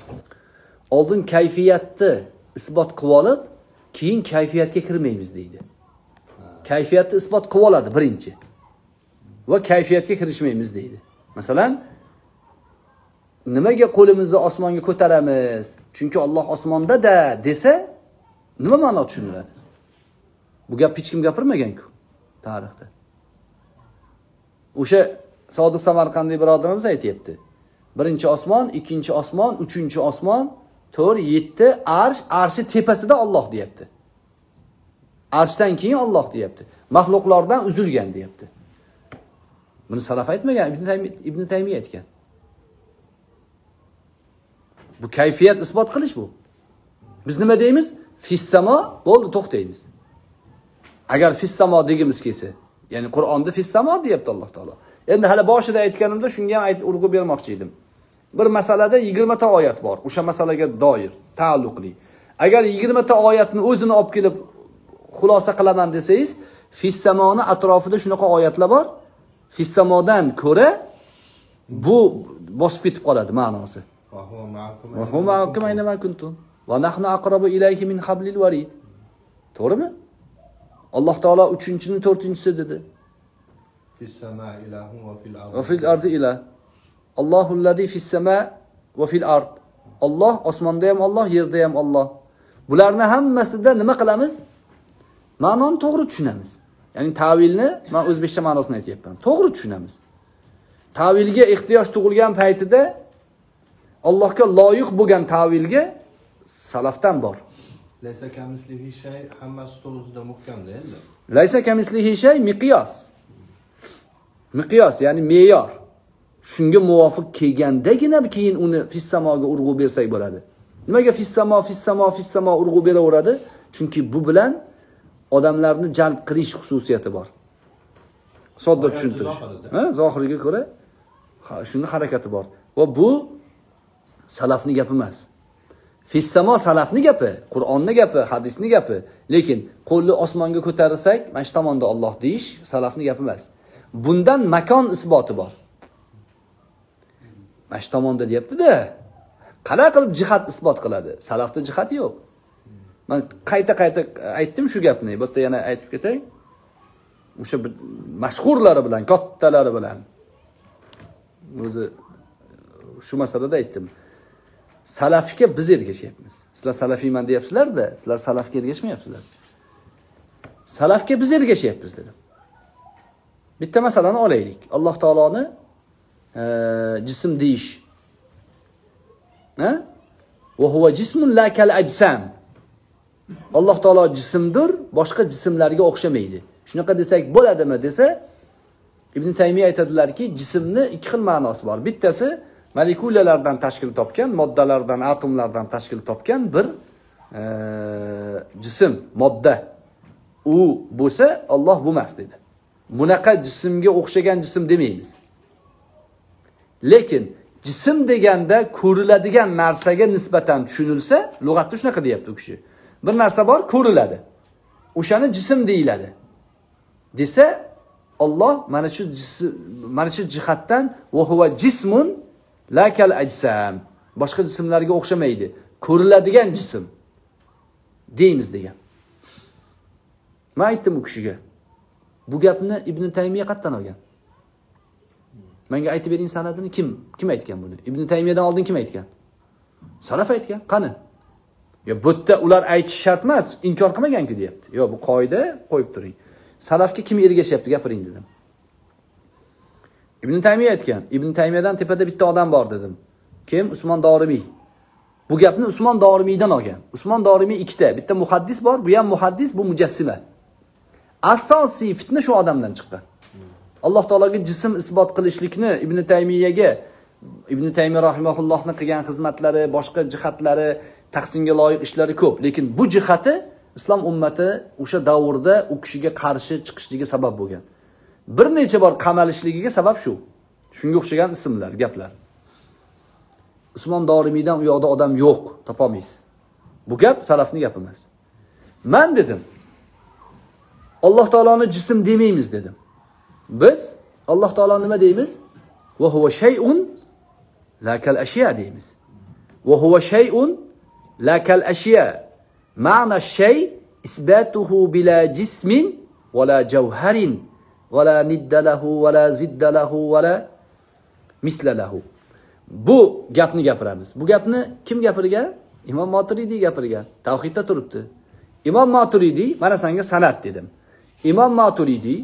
Oldin kayfiyatni isbot qilib olib, keyin kayfiyatga kirmaymiz deydi. Kayfiyatni isbot qilib oladi birinchi va kayfiyatga kirishmaymiz deydi. Masalan, nimaga qo'limizni osmonga ko'taramiz? Chunki Alloh osmonda-da desa, nima ma'no tushuniladi? Bu gap hech kim gapirmagan-ku tarixda. O'sha Sodiq Samarqandlik birodarimiz aytibdi. Birinchi osmon, ikkinchi osmon, uchinchi osmon, 4, 7 arsh, arshi tepasida Alloh deyapti. Arshdan keyin Alloh deyapti. Mahluqlardan uzilgan deyapti. Buni salaf aytmagan, Ibn Taymiy aytgan. Bu kayfiyat isbot qilish bu. Biz nima deymiz? Fis samo bo'ldi, to'xtaymiz. Agar fis samo degimiz kelsa, ya'ni Qur'onda fis samo deyapti Alloh taolo. Endi hali boshida aytganimda shunga ham urg'u bermoqchi edim. Bir masalada 20 ta oyat bor, o'sha masalaga doir, taalluqli. Agar 20 ta oyatni o'zini olib kelib xulosa qilaman desangiz, fissamoni atrofida shunaqa oyatlar bor. Fissamodan ko'ra bu bosib ketib qoladi ma'nosi. Va huwa ma'akum ayna ma kuntum va nahnu aqrabu ilayhi min hablil varid. To'g'rimi? Alloh taolo 3-ni 4-inchisi dedi. Fissama ilahun va fil ardi ilah. Allohu allazi fissama va fil ard. Alloh osmonda ham Alloh, yerda ham Alloh. Bularni hammasida nima qilamiz? Ma'noni to'g'ri tushunamiz. Ya'ni ta'vilni men o'zbekcha ma'nosini aytayapman. To'g'ri tushunamiz. Ta'vilga ehtiyoj tug'ilgan paytida Allohga loyiq bo'lgan ta'vilga salafdan bor. Laysa kamislihi shay hammasi to'g'risida muhkamda endi. Laysa kamislihi shay miqyos. Miqyos ya'ni me'yor. Shunga muvofiq kelgandagina keyin uni fissamoga urg'u bersak bo'ladi. Nimaga fissamo urg'u beraveradi? Chunki bu bilan odamlarni jalb qilish xususiyati bor. Sodda tushuntirish. Ha, zohiriga ko'ra shuni harakati bor. Va bu salafni gapi emas. Fissamo salafni gapi, Qur'onning gapi, hadisning gapi. Lekin qo'lni osmonga ko'tarsak, mana shu tomonda Alloh deish salafni gapi emas. Bundan makon isboti bor. Mana shu tomonda deyapti-da. Qala qilib jihat isbot qiladi. Salafda jihat yo'q. Men qayta aytdim shu gapni. Bu yerda yana aytib ketay. O'sha mashhurlari bilan, kattalari bilan. O'zi shu masalada aytdim. Salafga biz ergashyapmiz. Sizlar salafiyman deyapsizlar-da, sizlar salafga ergashmayapsizlar. Salafga biz ergashyapmiz dedim. Bitta masalani olaylik. Alloh taoloni jism deyish. Ha? Va huwa jismun la kal ajsam. Alloh taolo jismdir, boshqa jismlarga o'xshamaydi. Shunaqa desak bo'ladimi desa, Ibn Taymiya aytadilarki, jismni 2 xil ma'nosi bor. Bittasi molekulalardan tashkil topgan, moddalardan, atomlardan tashkil topgan bir jism, modda. U bo'lsa Alloh bo'lmas dedi. Bunaqa jismga o'xshagan jism demaymiz. Lekin jism deganda ko'riladigan narsaga nisbatan tushunilsa, lug'atda shunaqa deyapti u kishi. Bir narsa bor, ko'riladi. O'shani jism deyiladi. Desa Alloh mana shu jihatdan va huwa jismun la kal ajsam. Boshqa jismlarga o'xshamaydi. Ko'riladigan jism deymiz degan. Men aytdim u kishiga. Bu gapni Ibn Taymiya qatdan olgan. Menga aytib bering sanadini kim aytgan buni? Ibn Taymiyadan oldin kim aytgan? Salaf aytgan. Qani? Ya butta ular aytish shart emas, inkor qilmagan-ku deyapti. Yo, bu qoida qo'yib turing. Salafga kim ergashyapti gapiring dedim. Ibn Taymiya aytgan. Ibn Taymiyadan tepada bitta odam bor dedim. Kim? Usmon Dorimiy. Bu gapni Usmon Dorimiydan olgan. Usmon Dorimiy ikkita, bitta muhaddis bor, bu ham muhaddis, bu mujassima. Asosiy fitna shu odamdan chiqqan. Alloh taologa jism isbot qilishlikni Ibn Taymiya rahimahullohning qilgan xizmatlari, boshqa jihatlari, taqsimga loyiq ishlari ko'p, lekin bu jihati islom ummati o'sha davrda u kishiga qarshi chiqishligiga sabab bo'lgan. Bir necha bor qamalishligiga sabab shu. Shunga o'xshagan ismlar, gaplar. Usmon Dorimiydan u yoqda odam yo'q, topolmaysiz. Bu gap salafning gapi emas. Men dedim, Alloh taoloni jism demaymiz dedim. Biz Alloh taoloni nima deymiz? Va huwa shay'un la kal ashya deymiz. Va huwa shay'un la kal ashya. Ma'na shay isbatuhu bila jismin wala jawharin wala niddalahu wala ziddalahu wala mislalahu. Bu gapni gapiramiz. Bu gapni kim gapirgan? Imom Maturidiy gapirgan. Tavhidda turibdi. Imom Maturidiy mana senga sanat dedim. Imom Maturidiy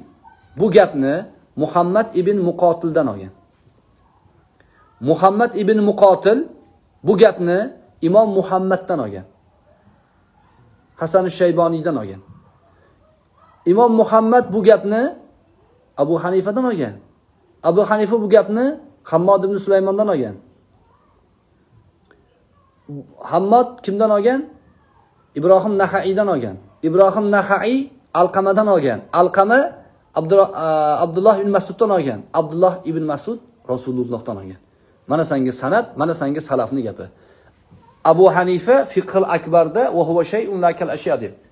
bu gapni Muhammad ibn Muqotildan olgan. Muhammad ibn Muqotil bu gapni İmom Muhammaddan olgan. Hasan Shayboniydan olgan. İmom Muhammad bu gapni Abu Hanifadan olgan. Abu Hanifa bu gapni Hammad ibn Sulaymondan olgan. Hammad kimdan olgan? İbrohim Naha'iydan olgan. İbrohim Naha'iy Alqamadan olgan. Alqama Abdullah ibn Mas'uddan olgan. Abdullah ibn Mas'ud Rasulullahdan olgan. Mana senga sanat, mana senga salafning gapi. Abu Hanifa Fiqhul Akbarda va huwa shay'un la kal ashya deydi.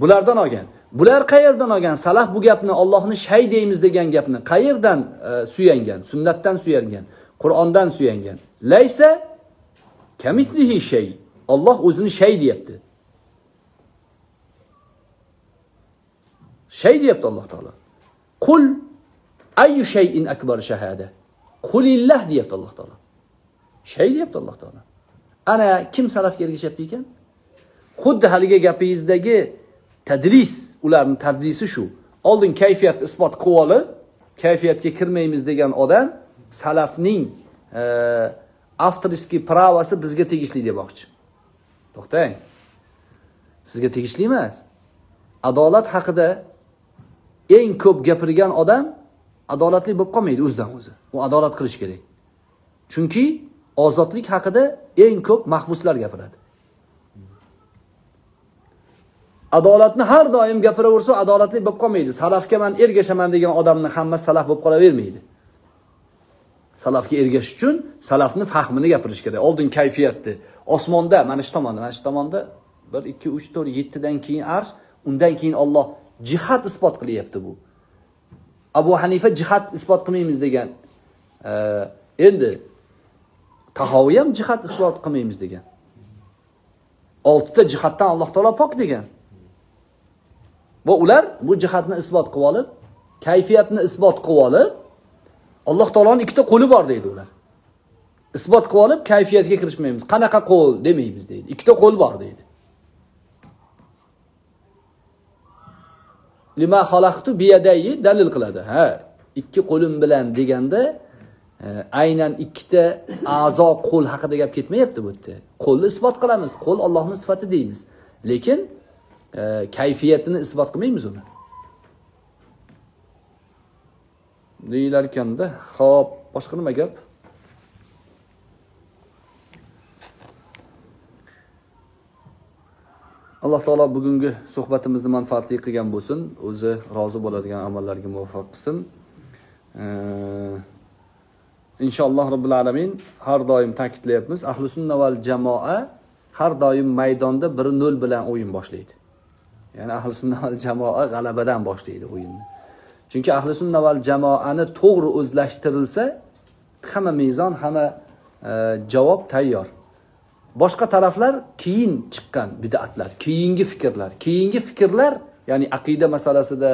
Bulardan olgan. Bular qayerdan olgan? Salaf bu gapni, Allohni shay deymiz degan gapni qayerdan suyangan? Sunnatdan suyangan, Qur'ondan suyangan. Laysa kamislihi shay. Alloh o'zini shay deyapti. Shay deyapti Alloh taolo. Qul ayyu shay'in akbar shahada. Qulillah deyapti Alloh taolo. Shay deyapti Alloh taolo. Ana kim salafga ergashyapti ekan? Xuddi haligi gapingizdagi tadris, ularning tadrisi shu. Oldin kayfiyat isbot qilib olib, kayfiyatga kirmaymiz degan odam salafning avtoriskiy pravasi bizga tegishli demoqchi. To'xtang. Sizga tegishli emas. Adolat haqida eng ko'p gapirgan odam adolatli bo'lib qolmaydi o'zidan o'zi. U adolat qilish kerak. Chunki ozodlik haqida eng ko'p mahbuslar gapiradi. Adolatni har doim gapiraversa adolatli bo'lib qolmaydi. Salafga men ergashaman degan odamni hamma salaf bo'lib qolavermaydi. Salafga ergashish uchun salafni fahmini gapirish kerak. Oldin kayfiyatni, osmonda, mana shu tomonda 1 2 3 4 7 dan keyin arsh, undan keyin Alloh jihad isbot qilyapti bu. Abu Hanifa jihad isbot qilmaymiz degan. Endi Tahoviy ham jihad isbot qilmaymiz degan. 6 ta jihaddan Alloh taolo pok degan. Va ular bu jihatni isbot qilib olib, kayfiyatni isbot qilib olib, Alloh taoloning ikkita qo'li bor deydi ular. Isbot qilib olib, kayfiyatga kirishmaymiz. Qanaqa qo'l demaymiz deydi. Ikkita qo'l bor deydi. Lima xalaqtu biyadayhi dalil qiladi. Ha, ikki qo'lim bilan deganda aynan ikkita a'zo qo'l haqida gap ketmayapti bu yerda. Qo'lni isbot qilamiz. Qo'l Allohning sifati deymiz. Lekin kayfiyatini isbot qilmaymiz uni. Deyilar ekan-da. Xo'p, boshqa nima gap? Alloh taolo bugungi suhbatimizni manfaatli qilgan bo'lsin, o'zi rozi bo'ladigan amallarga muvaffaq qilsin. Inshaalloh robbil alamin har doim ta'kidlayapmiz, ahli sunna val jamoa har doim maydonda 1-0 bilan o'yin boshlaydi. Yani ahli sunna val jamoa g'alabadan boshlaydi o'yinni. Chunki ahli sunna val jamoani to'g'ri o'zlashtirilsa, hamma mezon, hamma javob tayyor. Boshqa taraflar keyin chiqqan bid'atlar, keyingi fikrlar, ya'ni aqida masalasida,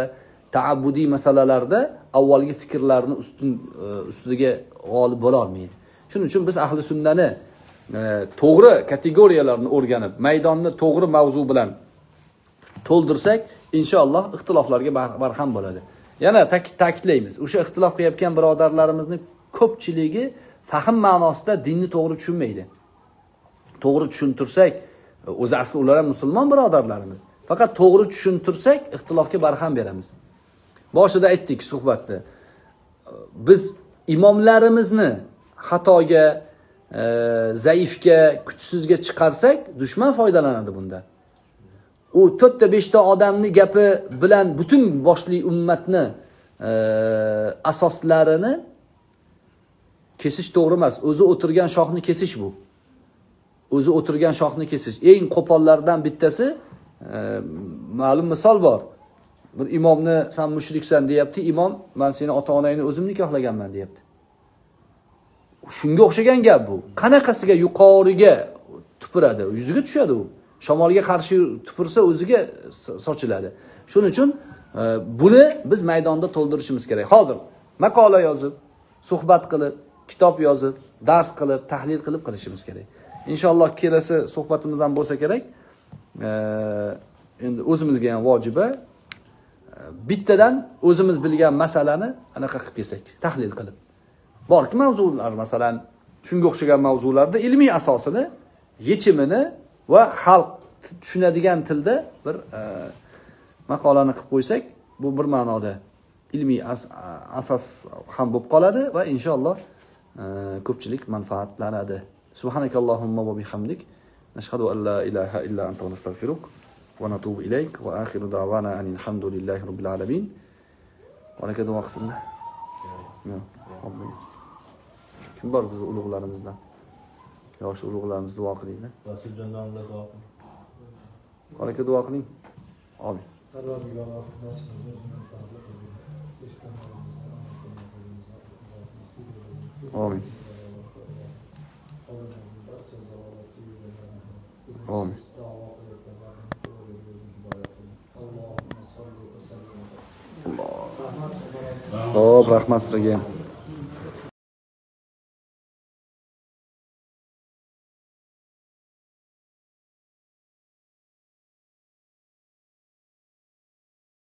ta'abbudiy masalalarda avvalgi fikrlarni ustiga g'olib bo'la olmaydi. Shuning uchun biz ahli sunnani to'g'ri kategoriyalarni o'rganib, maydonni to'g'ri mavzu bilan to'ldirsak, inshaalloh ixtiloflarga barham bo'ladi. Yana ta'kidlaymiz. O'sha ixtilof qilayotgan birodarlarimizni ko'pchiligi fahm ma'nosida dinni to'g'ri tushunmaydi. To'g'ri tushuntirsak, o'zi asli ular ham musulmon birodarlarimiz. Faqat to'g'ri tushuntirsak, ixtilofga barham beramiz. Boshida aytdik suhbatda. Biz imomlarimizni xatoga, zaifga, kuchsizga chiqarsak, dushman foydalanadi bundan. U 4-5 ta odamni gapi bilan butun boshli ummatni asoslarini kesish to'g'ri emas. O'zi o'tirgan shoxni kesish bu. Eng qo'pollardan bittasi ma'lum misol bor. Bir imomni sen mushriksan deyapti, imom men seni ota-onangni o'zim nikohlaganman deyapti. Shunga o'xshagan gap bu. Qanaqasiga yuqoriga tupuradi, yuziga tushadi u. Shamolga qarshi tupursa o'ziga sochiladi. Shuning uchun buni biz maydonda to'ldirishimiz kerak. Hozir maqola yozib, suhbat qilib, kitob yozib, dars qilib, tahlil qilib qilishimiz kerak. Inshaalloh kelasi suhbatimizdan bo'lsa kerak. Endi o'zimizga ham vajiba bittadan o'zimiz bilgan masalani anaqa qilib kelsak, tahlil qilib. Borki mavzular, masalan, shunga o'xshagan mavzularda ilmiy asosini, yechimini va xalq tushunadigan tilda bir maqolani qilib qo'ysak, bu bir ma'noda ilmiy asos ham bo'lib qoladi va inshaalloh ko'pchilik manfaatlanadi. Subhanakallohumma va bihamdik, nashhadu an la ilaha illa anta nastag'firuk va natubu ilayk va akhiru da'wana anil hamdulillahi robbil alamin. Baraka duo qilsinlar. Kim bor biz ulug'larimizdan? Yosh ulug'larimiz duo qilinglar. Rasuljonlarga duo qiling. Qolaka duo qiling. Abi. Amin. Amin. Allah'ım. Rahmet sıra gel.